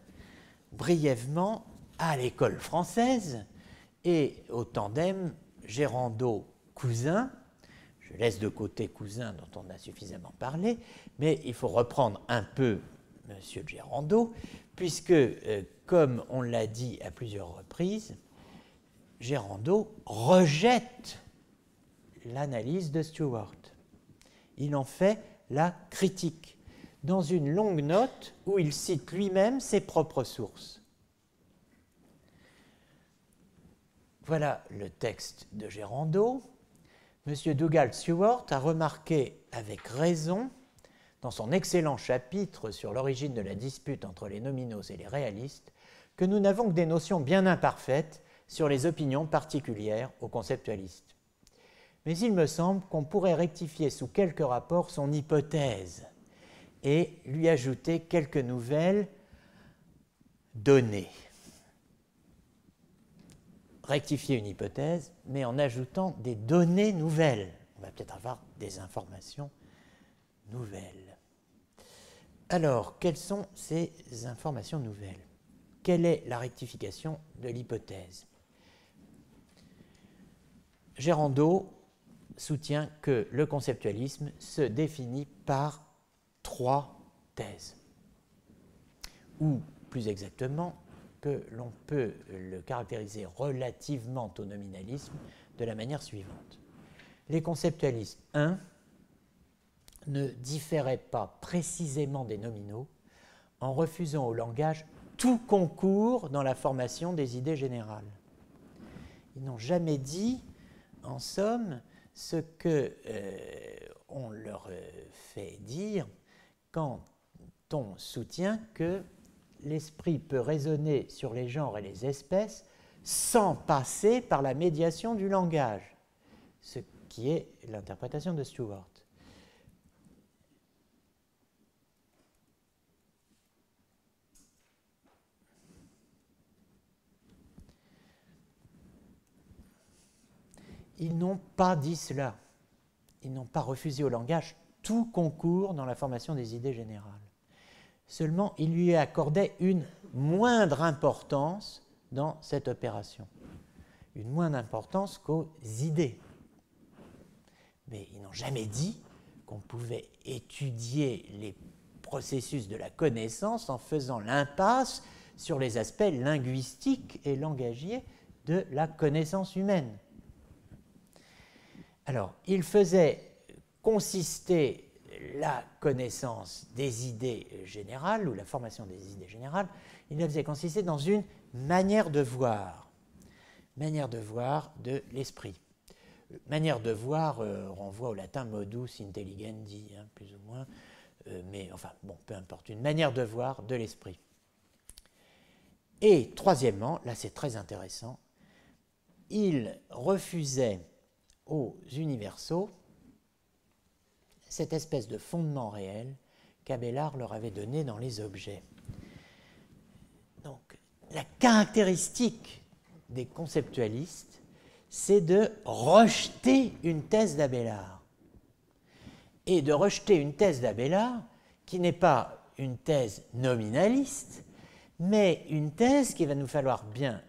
brièvement à l'école française et au tandem Gérando-Cousin. Je laisse de côté Cousin dont on a suffisamment parlé, mais il faut reprendre un peu M. Gérando, puisque, comme on l'a dit à plusieurs reprises, Gérando rejette l'analyse de Stewart. Il en fait la critique, dans une longue note où il cite lui-même ses propres sources. Voilà le texte de Gérando. M. Dugald Stewart a remarqué avec raison, dans son excellent chapitre sur l'origine de la dispute entre les nominaux et les réalistes, que nous n'avons que des notions bien imparfaites sur les opinions particulières aux conceptualistes. Mais il me semble qu'on pourrait rectifier sous quelques rapports son hypothèse et lui ajouter quelques nouvelles données. Rectifier une hypothèse, mais en ajoutant des données nouvelles. On va peut-être avoir des informations nouvelles. Alors, quelles sont ces informations nouvelles? Quelle est la rectification de l'hypothèse? Gérando soutient que le conceptualisme se définit par trois thèses, ou plus exactement, que l'on peut le caractériser relativement au nominalisme de la manière suivante. Les conceptualistes, 1, ne différaient pas précisément des nominaux en refusant au langage tout concours dans la formation des idées générales. Ils n'ont jamais dit, en somme, ce que on leur fait dire quand on soutient que l'esprit peut raisonner sur les genres et les espèces sans passer par la médiation du langage, ce qui est l'interprétation de Stewart. Ils n'ont pas dit cela. Ils n'ont pas refusé au langage tout concours dans la formation des idées générales. Seulement, il lui accordait une moindre importance dans cette opération, une moindre importance qu'aux idées. mais ils n'ont jamais dit qu'on pouvait étudier les processus de la connaissance en faisant l'impasse sur les aspects linguistiques et langagiers de la connaissance humaine. Alors, il faisait consister la connaissance des idées générales, ou la formation des idées générales, il la faisait consister dans une manière de voir de l'esprit. Manière de voir renvoie au latin modus intelligendi, hein, plus ou moins, mais enfin, bon, peu importe, une manière de voir de l'esprit. Et troisièmement, là c'est très intéressant, il refusait aux universaux cette espèce de fondement réel qu'Abélard leur avait donné dans les objets. Donc, la caractéristique des conceptualistes, c'est de rejeter une thèse d'Abélard. Et de rejeter une thèse d'Abélard qui n'est pas une thèse nominaliste, mais une thèse qu'il va nous falloir bien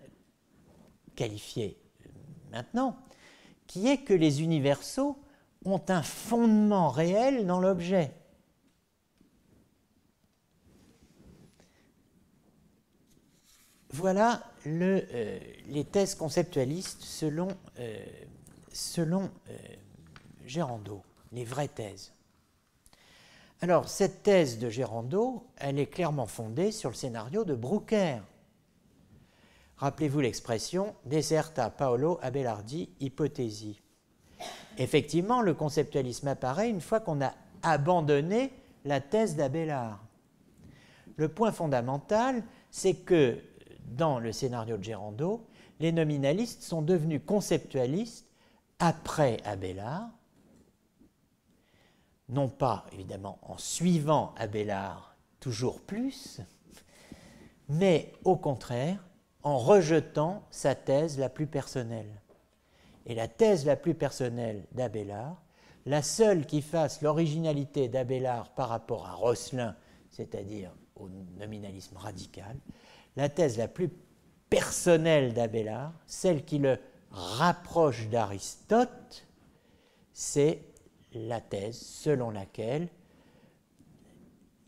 qualifier maintenant, qui est que les universaux ont un fondement réel dans l'objet. Voilà les thèses conceptualistes selon Gérando, les vraies thèses. Alors, cette thèse de Gérando, elle est clairement fondée sur le scénario de Brucker. Rappelez-vous l'expression « Deserta Paolo Abelardi hypothesi ». Effectivement, le conceptualisme apparaît une fois qu'on a abandonné la thèse d'Abélard. Le point fondamental, c'est que dans le scénario de Gérando, les nominalistes sont devenus conceptualistes après Abélard, non pas évidemment en suivant Abélard toujours plus, mais au contraire en rejetant sa thèse la plus personnelle. Et la thèse la plus personnelle d'Abélard, la seule qui fasse l'originalité d'Abélard par rapport à Roscelin, c'est-à-dire au nominalisme radical, la thèse la plus personnelle d'Abélard, celle qui le rapproche d'Aristote, c'est la thèse selon laquelle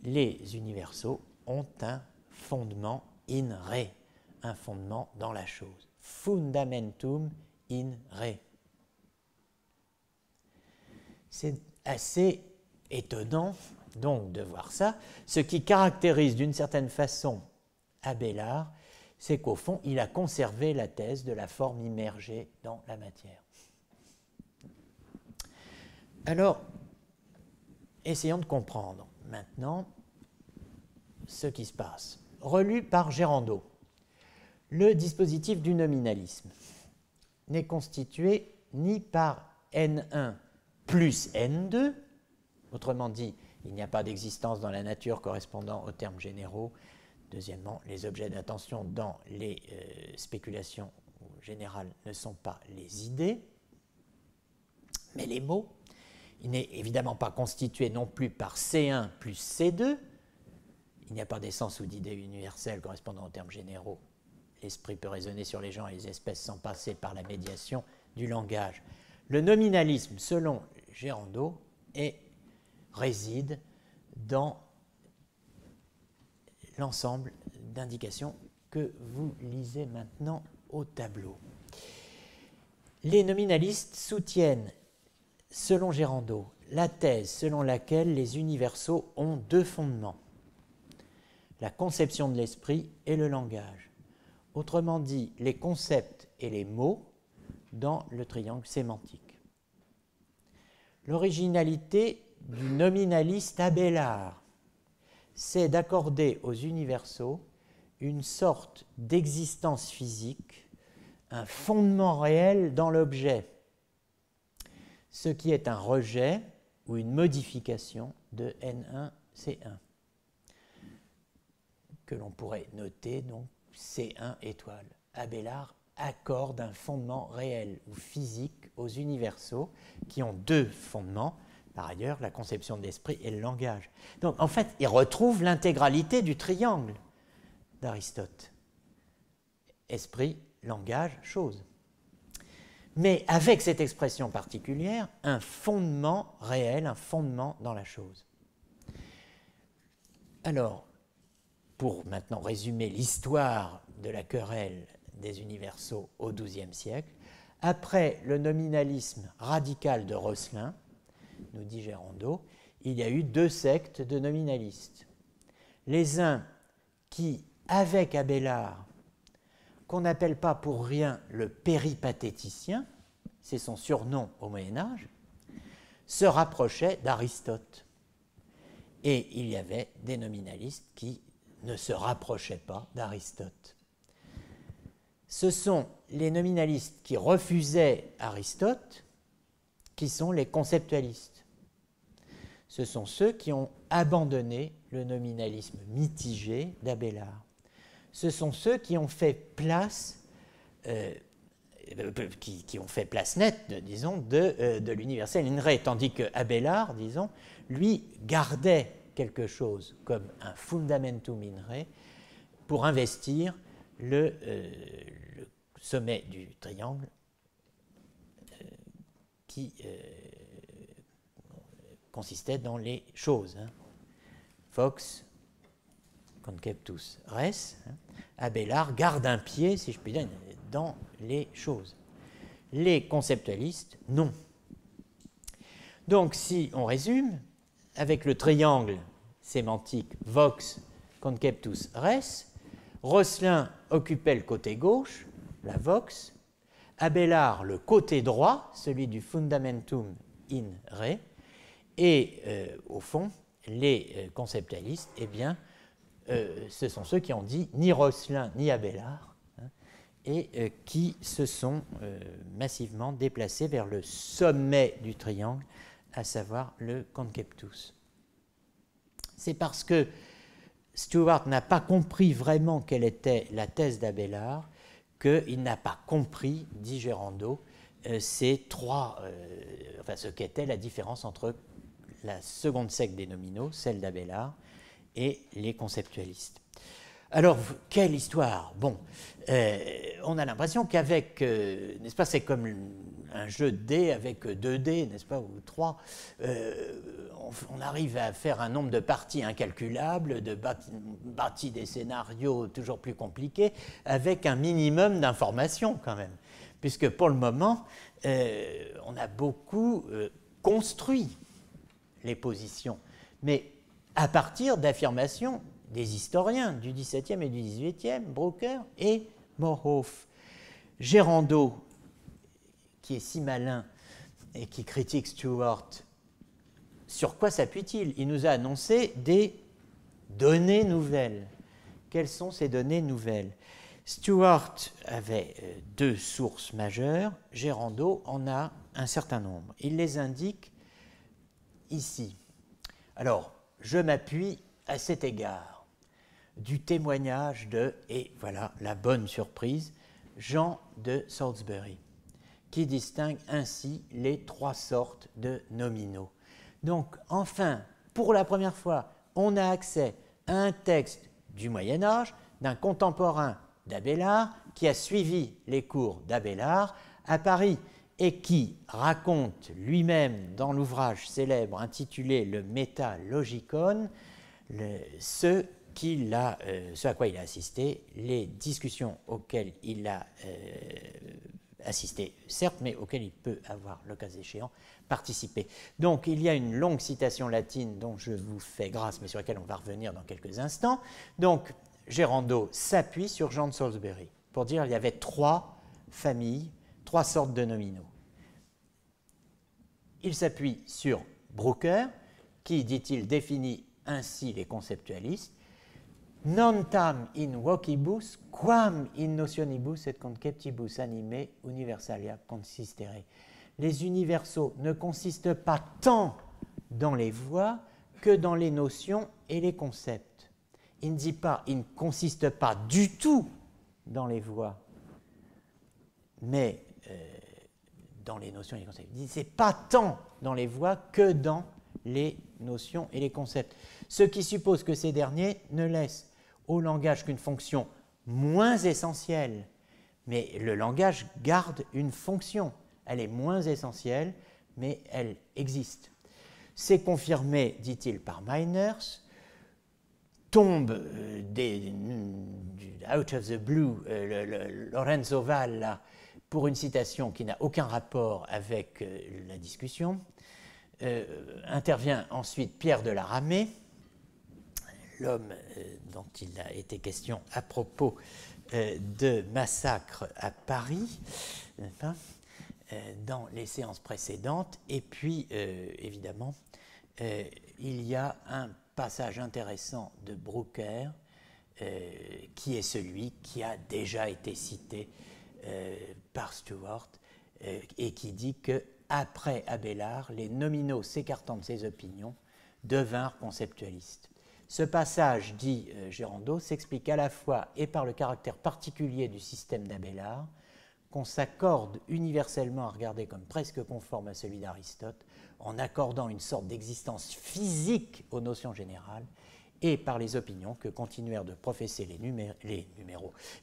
les universaux ont un fondement in re, un fondement dans la chose. Fundamentum in re. C'est assez étonnant donc de voir ça. Ce qui caractérise d'une certaine façon Abélard, c'est qu'au fond, il a conservé la thèse de la forme immergée dans la matière. Alors, essayons de comprendre maintenant ce qui se passe. Relu par Gérando, le dispositif du nominalisme n'est constitué ni par N1 plus N2, autrement dit, il n'y a pas d'existence dans la nature correspondant aux termes généraux. Deuxièmement, les objets d'attention dans les spéculations générales ne sont pas les idées, mais les mots. Il n'est évidemment pas constitué non plus par C1 plus C2. Il n'y a pas d'essence ou d'idée universelle correspondant aux termes généraux. L'esprit peut raisonner sur les gens et les espèces sans passer par la médiation du langage. Le nominalisme, selon Gérando, réside dans l'ensemble d'indications que vous lisez maintenant au tableau. Les nominalistes soutiennent, selon Gérando, la thèse selon laquelle les universaux ont deux fondements, la conception de l'esprit et le langage. Autrement dit, les concepts et les mots dans le triangle sémantique. L'originalité du nominaliste Abélard, c'est d'accorder aux universaux une sorte d'existence physique, un fondement réel dans l'objet, ce qui est un rejet ou une modification de N1-C1, que l'on pourrait noter donc C1 étoile. Abélard accorde un fondement réel ou physique aux universaux qui ont deux fondements, par ailleurs la conception de l'esprit et le langage. Donc en fait, il retrouve l'intégralité du triangle d'Aristote. Esprit, langage, chose. mais avec cette expression particulière, un fondement réel, un fondement dans la chose. Alors, pour maintenant résumer l'histoire de la querelle des universaux au XIIe siècle, après le nominalisme radical de Roscelin, nous dit Gérando, il y a eu deux sectes de nominalistes. Les uns qui, avec Abélard, qu'on n'appelle pas pour rien le péripatéticien, c'est son surnom au Moyen-Âge, se rapprochaient d'Aristote. Et il y avait des nominalistes qui ne se rapprochaient pas d'Aristote. Ce sont les nominalistes qui refusaient Aristote qui sont les conceptualistes. Ce sont ceux qui ont abandonné le nominalisme mitigé d'Abélard. Ce sont ceux qui ont fait place, nette, disons, de l'universel in re, tandis que Abélard, disons, lui gardait quelque chose comme un fundamentum in re pour investir le sommet du triangle qui consistait dans les choses. Hein. Fox, conceptus res, hein. Abélard garde un pied, si je puis dire, dans les choses. Les conceptualistes, non. Donc, si on résume, avec le triangle sémantique vox, conceptus res, Roscelin occupait le côté gauche, la vox, Abélard le côté droit, celui du fundamentum in re, et au fond, les conceptualistes, eh bien, ce sont ceux qui ont dit ni Roscelin ni Abélard, hein, et qui se sont massivement déplacés vers le sommet du triangle, à savoir le conceptus. C'est parce que Stewart n'a pas compris vraiment quelle était la thèse d'Abélard, qu'il n'a pas compris, dit Gérando, ce qu'était la différence entre la seconde secte des nominaux, celle d'Abélard, et les conceptualistes. Alors, quelle histoire? Bon, on a l'impression qu'avec, n'est-ce pas, c'est comme un jeu de dés avec 2 dés, n'est-ce pas, ou 3, on arrive à faire un nombre de parties incalculables, de bâtis des scénarios toujours plus compliqués, avec un minimum d'informations quand même, puisque pour le moment, on a beaucoup construit les positions, mais à partir d'affirmations des historiens du XVIIe et du XVIIIe, Brucker et Morhof. Gérando, qui est si malin et qui critique Stewart, sur quoi s'appuie-t-il? Il nous a annoncé des données nouvelles. Quelles sont ces données nouvelles? Stewart avait 2 sources majeures, Gérando en a un certain nombre. Il les indique ici. Alors, je m'appuie à cet égard du témoignage de, et voilà la bonne surprise, Jean de Salisbury, qui distingue ainsi les 3 sortes de nominaux. Donc, enfin, pour la première fois, on a accès à un texte du Moyen-Âge, d'un contemporain d'Abélard, qui a suivi les cours d'Abélard à Paris, et qui raconte lui-même dans l'ouvrage célèbre intitulé « Le Métalogicon », ce à quoi il a assisté, les discussions auxquelles il a assisté, certes, mais auxquelles il peut avoir, le cas échéant, participé. Donc, il y a une longue citation latine dont je vous fais grâce, mais sur laquelle on va revenir dans quelques instants. Donc, Gérando s'appuie sur Jean de Salisbury pour dire qu'il y avait 3 sortes de nominaux. Il s'appuie sur Brucker, qui, dit-il, définit ainsi les conceptualistes. Non tam in vocibus, quam in notionibus et conceptibus anime universalia consistere. Les universaux ne consistent pas tant dans les voix que dans les notions et les concepts. Il ne dit pas, il ne consiste pas du tout dans les voix, mais dans les notions et les concepts. Il ne dit, c'est pas tant dans les voix que dans les notions et les concepts. Ce qui suppose que ces derniers ne laissent au langage qu'une fonction moins essentielle. Mais le langage garde une fonction. elle est moins essentielle, mais elle existe. C'est confirmé, dit-il, par Meiners, tombe out of the blue Lorenzo Valla pour une citation qui n'a aucun rapport avec la discussion. Intervient ensuite Pierre de la Ramée, l'homme dont il a été question à propos de massacre à Paris, enfin, dans les séances précédentes. Et puis, évidemment, il y a un passage intéressant de Brucker, qui est celui qui a déjà été cité par Stewart, et qui dit que après Abélard, les nominaux s'écartant de ses opinions devinrent conceptualistes. Ce passage, dit Gérando, s'explique à la fois et par le caractère particulier du système d'Abélard, qu'on s'accorde universellement à regarder comme presque conforme à celui d'Aristote, en accordant une sorte d'existence physique aux notions générales, et par les opinions que continuèrent de professer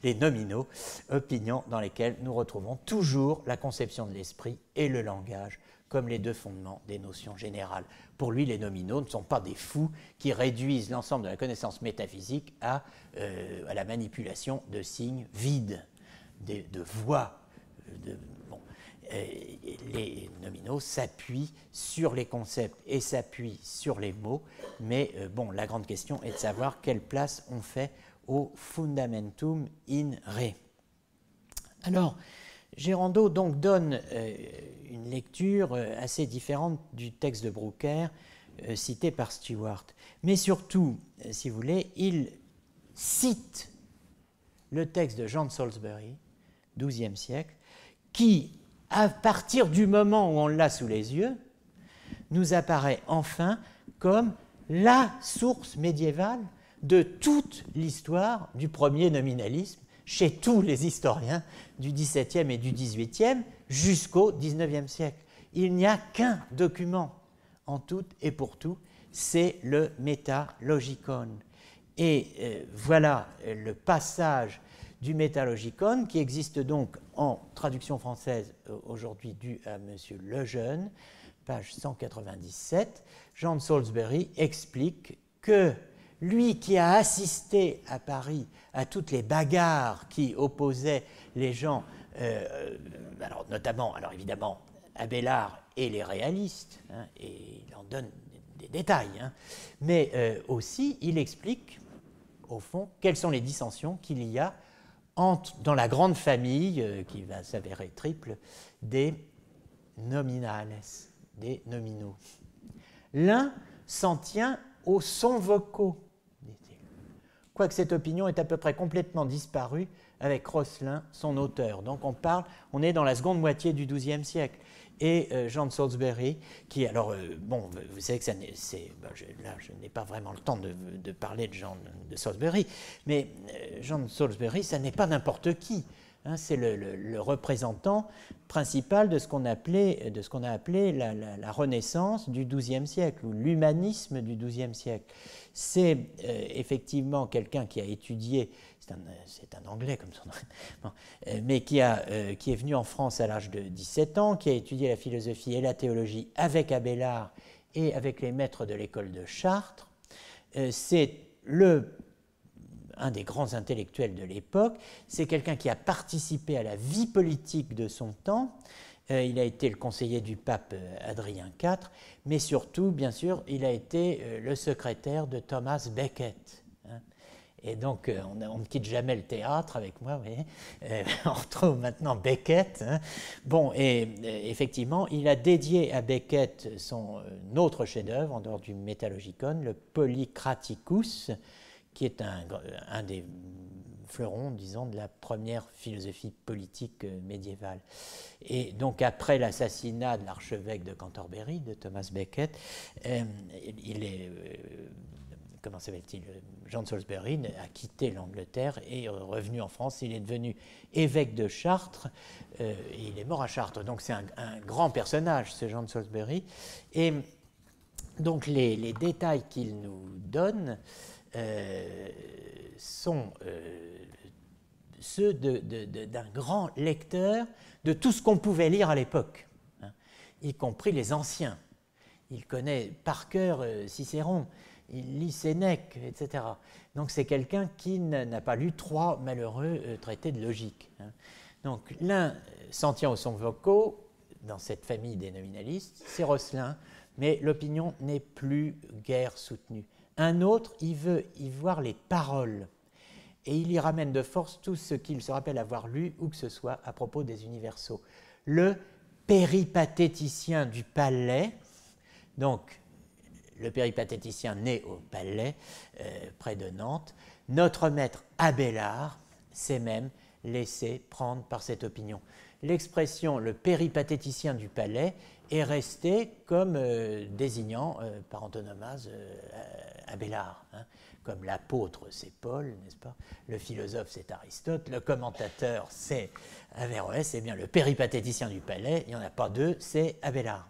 les nominaux, opinions dans lesquelles nous retrouvons toujours la conception de l'esprit et le langage comme les deux fondements des notions générales. Pour lui, les nominaux ne sont pas des fous qui réduisent l'ensemble de la connaissance métaphysique à la manipulation de signes vides, de voix. Les nominaux s'appuient sur les concepts et s'appuient sur les mots, mais bon, la grande question est de savoir quelle place on fait au fundamentum in re. Alors, Gérando donc donne une lecture assez différente du texte de Brucker cité par Stewart, mais surtout, si vous voulez, il cite le texte de Jean de Salisbury, XIIe siècle, qui, à partir du moment où on l'a sous les yeux, nous apparaît enfin comme la source médiévale de toute l'histoire du premier nominalisme chez tous les historiens du XVIIe et du XVIIIe jusqu'au XIXe siècle. Il n'y a qu'un document en tout et pour tout, c'est le Métalogicon. Et voilà le passage du Métalogicon, qui existe donc en traduction française aujourd'hui due à M. Lejeune, page 197, Jean de Salisbury explique que lui qui a assisté à Paris à toutes les bagarres qui opposaient les gens, alors notamment, alors évidemment, Abélard et les réalistes, hein, et il en donne des détails, hein, mais aussi il explique, au fond, quelles sont les dissensions qu'il y a dans la grande famille, qui va s'avérer triple, des nominales, des nominaux. L'un s'en tient aux sons vocaux, dit-il, quoique cette opinion est à peu près complètement disparue avec Roscelin, son auteur. Donc on est dans la seconde moitié du XIIe siècle. Et Jean de Salisbury, qui, alors, bon, vous savez que ça c'est, ben, là, je n'ai pas vraiment le temps de parler de Jean de Salisbury, mais Jean de Salisbury, ça n'est pas n'importe qui. Hein, c'est le représentant principal de ce qu'on a appelé la Renaissance du XIIe siècle, ou l'humanisme du XIIe siècle. C'est effectivement quelqu'un qui a étudié, c'est un Anglais comme son nom, bon, mais qui est venu en France à l'âge de 17 ans, qui a étudié la philosophie et la théologie avec Abélard et avec les maîtres de l'école de Chartres. C'est un des grands intellectuels de l'époque, c'est quelqu'un qui a participé à la vie politique de son temps. Il a été le conseiller du pape Adrien IV, mais surtout, bien sûr, il a été le secrétaire de Thomas Becket. Hein. Et donc, on ne quitte jamais le théâtre avec moi, vous voyez. On retrouve maintenant Becket. Hein. Bon, et effectivement, il a dédié à Becket son autre chef-d'œuvre, en dehors du Métalogicon, le Polycraticus, qui est un des fleurons, disons, de la première philosophie politique médiévale. Et donc, après l'assassinat de l'archevêque de Cantorbéry, de Thomas Becket, comment s'appelle-t-il, Jean de Salisbury a quitté l'Angleterre et est revenu en France. Il est devenu évêque de Chartres et il est mort à Chartres. Donc, c'est un grand personnage, ce Jean de Salisbury. Et donc, les détails qu'il nous donne sont ceux d'un grand lecteur de tout ce qu'on pouvait lire à l'époque, hein, y compris les anciens. Il connaît par cœur Cicéron, il lit Sénèque, etc. Donc c'est quelqu'un qui n'a pas lu trois malheureux traités de logique. Hein. Donc l'un s'en tient aux sons vocaux, dans cette famille des nominalistes, c'est Roscelin, mais l'opinion n'est plus guère soutenue. Un autre, il veut y voir les paroles, et il y ramène de force tout ce qu'il se rappelle avoir lu, ou que ce soit à propos des universaux. Le péripatéticien du palais, donc le péripatéticien né au palais, près de Nantes, notre maître Abélard s'est même laissé prendre par cette opinion. L'expression « le péripatéticien du palais » est restée comme désignant par antonomase Abélard, hein, comme l'apôtre c'est Paul, n'est-ce pas? Le philosophe c'est Aristote, le commentateur c'est Averroès, et bien le péripatéticien du palais, il n'y en a pas deux, c'est Abélard.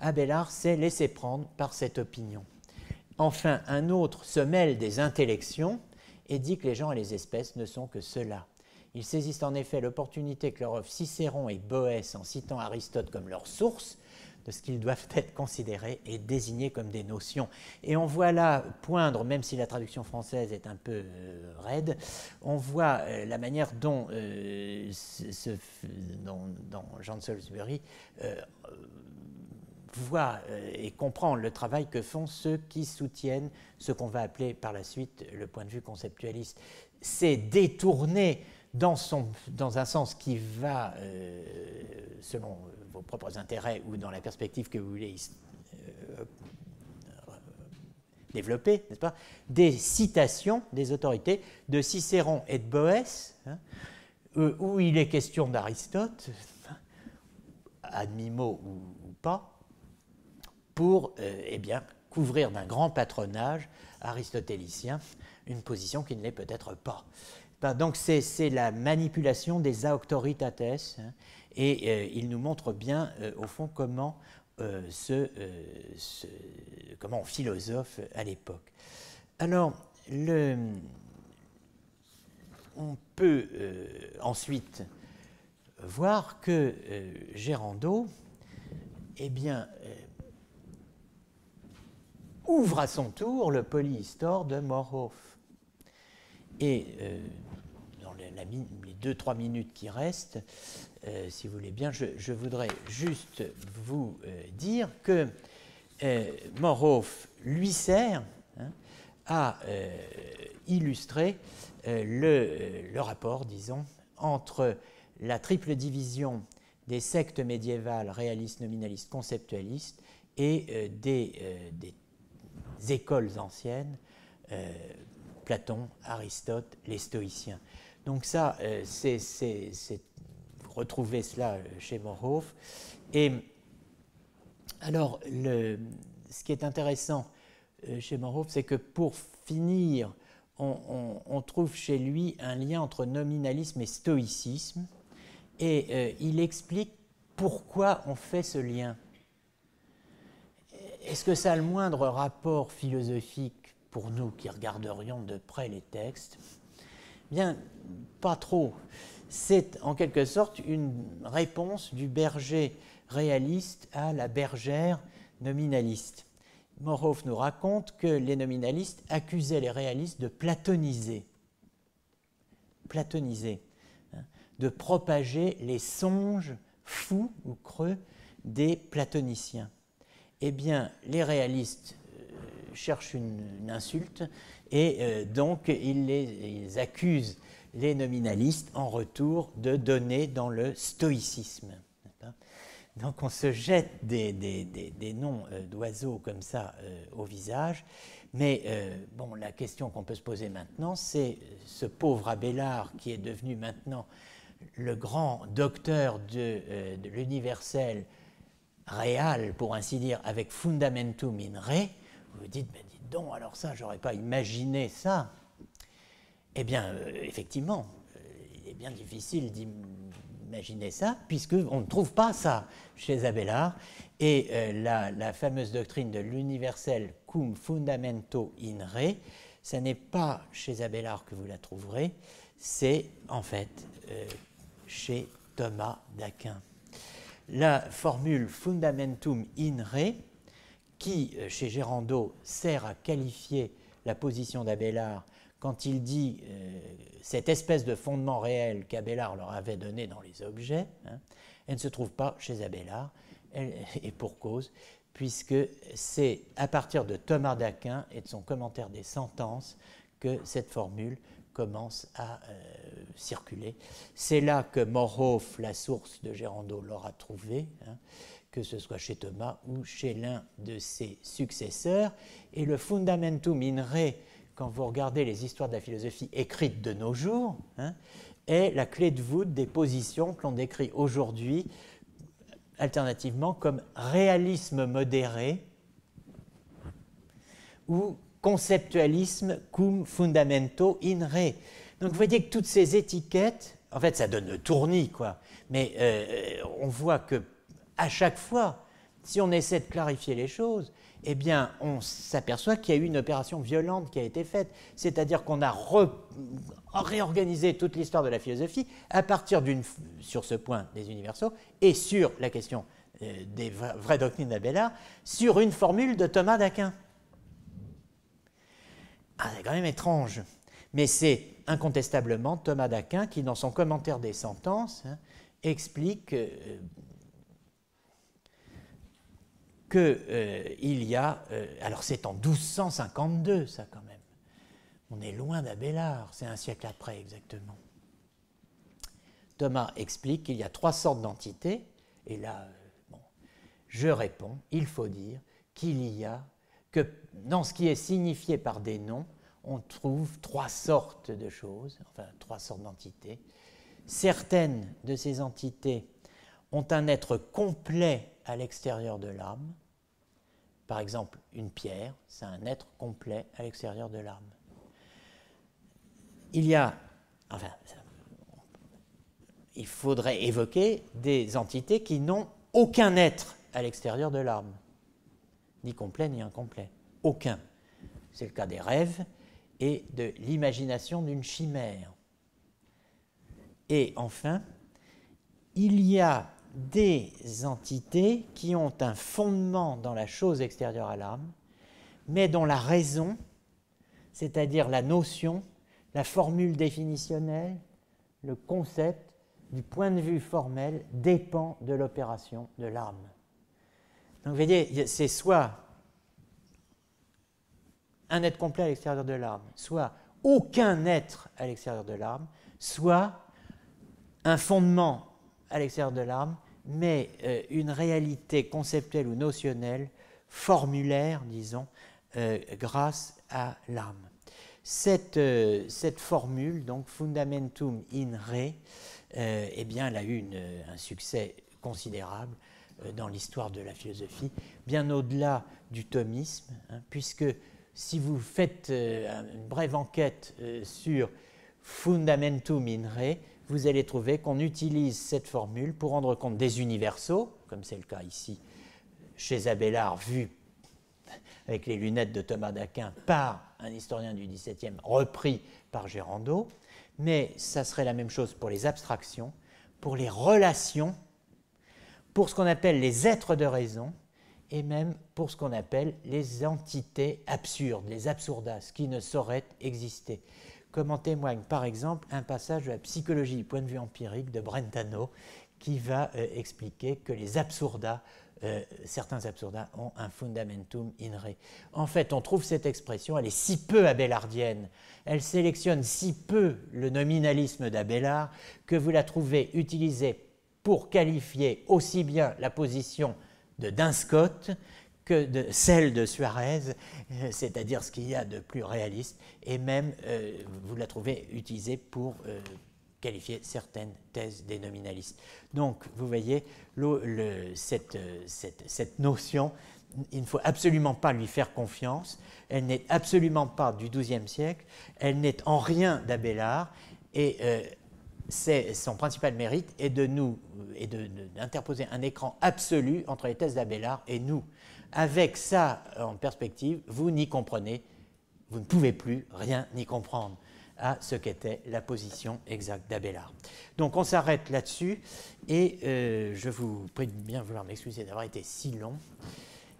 Abélard s'est laissé prendre par cette opinion. Enfin, un autre se mêle des intellections et dit que les gens et les espèces ne sont que ceux-là. Ils saisissent en effet l'opportunité que leur offrent Cicéron et Boès en citant Aristote comme leur source de ce qu'ils doivent être considérés et désignés comme des notions. Et on voit là poindre, même si la traduction française est un peu raide, on voit la manière dont, dont Jean de Salisbury voit et comprend le travail que font ceux qui soutiennent ce qu'on va appeler par la suite le point de vue conceptualiste. C'est détourné dans un sens qui va, selon vos propres intérêts ou dans la perspective que vous voulez développer, n'est-ce pas, des citations des autorités de Cicéron et de Boès, hein, où il est question d'Aristote, à demi-mot ou pas, pour eh bien, couvrir d'un grand patronage aristotélicien une position qui ne l'est peut-être pas. Donc c'est la manipulation des auctoritates, hein, et il nous montre bien au fond comment, comment on philosophe à l'époque. Alors on peut ensuite voir que Gérando, eh bien, ouvre à son tour le polyhistoire de Morhof. Et dans les 2-3 minutes qui restent, si vous voulez bien, je voudrais juste vous dire que Morhof lui sert, hein, à illustrer le rapport, disons, entre la triple division des sectes médiévales, réalistes, nominalistes, conceptualistes, et des écoles anciennes, Platon, Aristote, les stoïciens. Donc ça, vous retrouvez cela chez Morhof. Et alors, ce qui est intéressant chez Morhof, c'est que pour finir, on trouve chez lui un lien entre nominalisme et stoïcisme, et il explique pourquoi on fait ce lien. Est-ce que ça a le moindre rapport philosophique pour nous qui regarderions de près les textes? Bien, pas trop. C'est en quelque sorte une réponse du berger réaliste à la bergère nominaliste. Morhof nous raconte que les nominalistes accusaient les réalistes de platoniser, hein, de propager les songes fous ou creux des platoniciens. Eh bien, les réalistes cherchent une insulte, et donc ils accusent les nominalistes en retour de donner dans le stoïcisme. Donc on se jette des noms d'oiseaux comme ça au visage, mais bon, la question qu'on peut se poser maintenant, c'est ce pauvre Abélard qui est devenu maintenant le grand docteur de l'universel réel, pour ainsi dire, avec fundamentum in re. Vous dites, mais dites donc, alors ça, j'aurais pas imaginé ça. Eh bien, effectivement, il est bien difficile d'imaginer ça, puisqu'on ne trouve pas ça chez Abélard. Et la fameuse doctrine de l'universel cum fundamento in re, ce n'est pas chez Abélard que vous la trouverez, c'est en fait chez Thomas d'Aquin. La formule fundamentum in re, qui chez Gérando sert à qualifier la position d'Abélard quand il dit cette espèce de fondement réel qu'Abélard leur avait donné dans les objets, hein, elle ne se trouve pas chez Abélard, et pour cause, puisque c'est à partir de Thomas d'Aquin et de son commentaire des sentences que cette formule commence à circuler. C'est là que Morhof, la source de Gérando, l'aura trouvée, hein, que ce soit chez Thomas ou chez l'un de ses successeurs. Et le Fundamentum in Re, quand vous regardez les histoires de la philosophie écrites de nos jours, hein, est la clé de voûte des positions que l'on décrit aujourd'hui alternativement comme réalisme modéré ou conceptualisme cum fundamento in re. Donc vous voyez que toutes ces étiquettes, en fait ça donne le tournis, quoi, mais on voit que à chaque fois, si on essaie de clarifier les choses, eh bien on s'aperçoit qu'il y a eu une opération violente qui a été faite, c'est-à-dire qu'on a réorganisé toute l'histoire de la philosophie à partir sur ce point des universaux et sur la question des vraies doctrines d'Abélard, sur une formule de Thomas d'Aquin. Ah, c'est quand même étrange, mais c'est incontestablement Thomas d'Aquin qui, dans son commentaire des sentences, hein, explique qu'il y a... alors c'est en 1252, ça, quand même. On est loin d'Abélard, c'est un siècle après, exactement. Thomas explique qu'il y a trois sortes d'entités, et là, bon, je réponds, il faut dire qu'il y a... que dans ce qui est signifié par des noms, on trouve trois sortes de choses, enfin trois sortes d'entités. Certaines de ces entités ont un être complet à l'extérieur de l'âme. Par exemple, une pierre, c'est un être complet à l'extérieur de l'âme. Il y a, enfin, il faudrait évoquer des entités qui n'ont aucun être à l'extérieur de l'âme. Ni complet ni incomplet, aucun. C'est le cas des rêves et de l'imagination d'une chimère. Et enfin, il y a des entités qui ont un fondement dans la chose extérieure à l'âme, mais dont la raison, c'est-à-dire la notion, la formule définitionnelle, le concept, du point de vue formel, dépend de l'opération de l'âme. Donc vous voyez, c'est soit un être complet à l'extérieur de l'âme, soit aucun être à l'extérieur de l'âme, soit un fondement à l'extérieur de l'âme, mais une réalité conceptuelle ou notionnelle, formulaire, disons, grâce à l'âme. Cette formule, donc Fundamentum in Re, eh bien, elle a eu un succès considérable dans l'histoire de la philosophie, bien au-delà du thomisme, hein, puisque si vous faites une brève enquête sur Fundamentum in Re, vous allez trouver qu'on utilise cette formule pour rendre compte des universaux, comme c'est le cas ici chez Abélard, vu avec les lunettes de Thomas d'Aquin par un historien du XVIIe, repris par Gérando, mais ça serait la même chose pour les abstractions, pour les relations, pour ce qu'on appelle les êtres de raison, et même pour ce qu'on appelle les entités absurdes, les absurdas, qui ne sauraient exister. Comme en témoigne par exemple un passage de la psychologie du point de vue empirique de Brentano, qui va expliquer que les absurdas, certains absurdas ont un fundamentum in re. En fait, on trouve cette expression, elle est si peu abélardienne, elle sélectionne si peu le nominalisme d'Abélard, que vous la trouvez utilisée pour qualifier aussi bien la position de Duns-Scott que de celle de Suarez, c'est-à-dire ce qu'il y a de plus réaliste, et même vous la trouvez utilisée pour qualifier certaines thèses des nominalistes. Donc, vous voyez, cette notion, il ne faut absolument pas lui faire confiance, elle n'est absolument pas du XIIe siècle, elle n'est en rien d'Abélard, et... son principal mérite est d'interposer un écran absolu entre les thèses d'Abélard et nous. Avec ça en perspective, vous n'y comprenez, vous ne pouvez plus rien n'y comprendre. à ce qu'était la position exacte d'Abélard. Donc on s'arrête là-dessus et je vous prie de bien vouloir m'excuser d'avoir été si long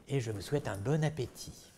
et je vous souhaite un bon appétit.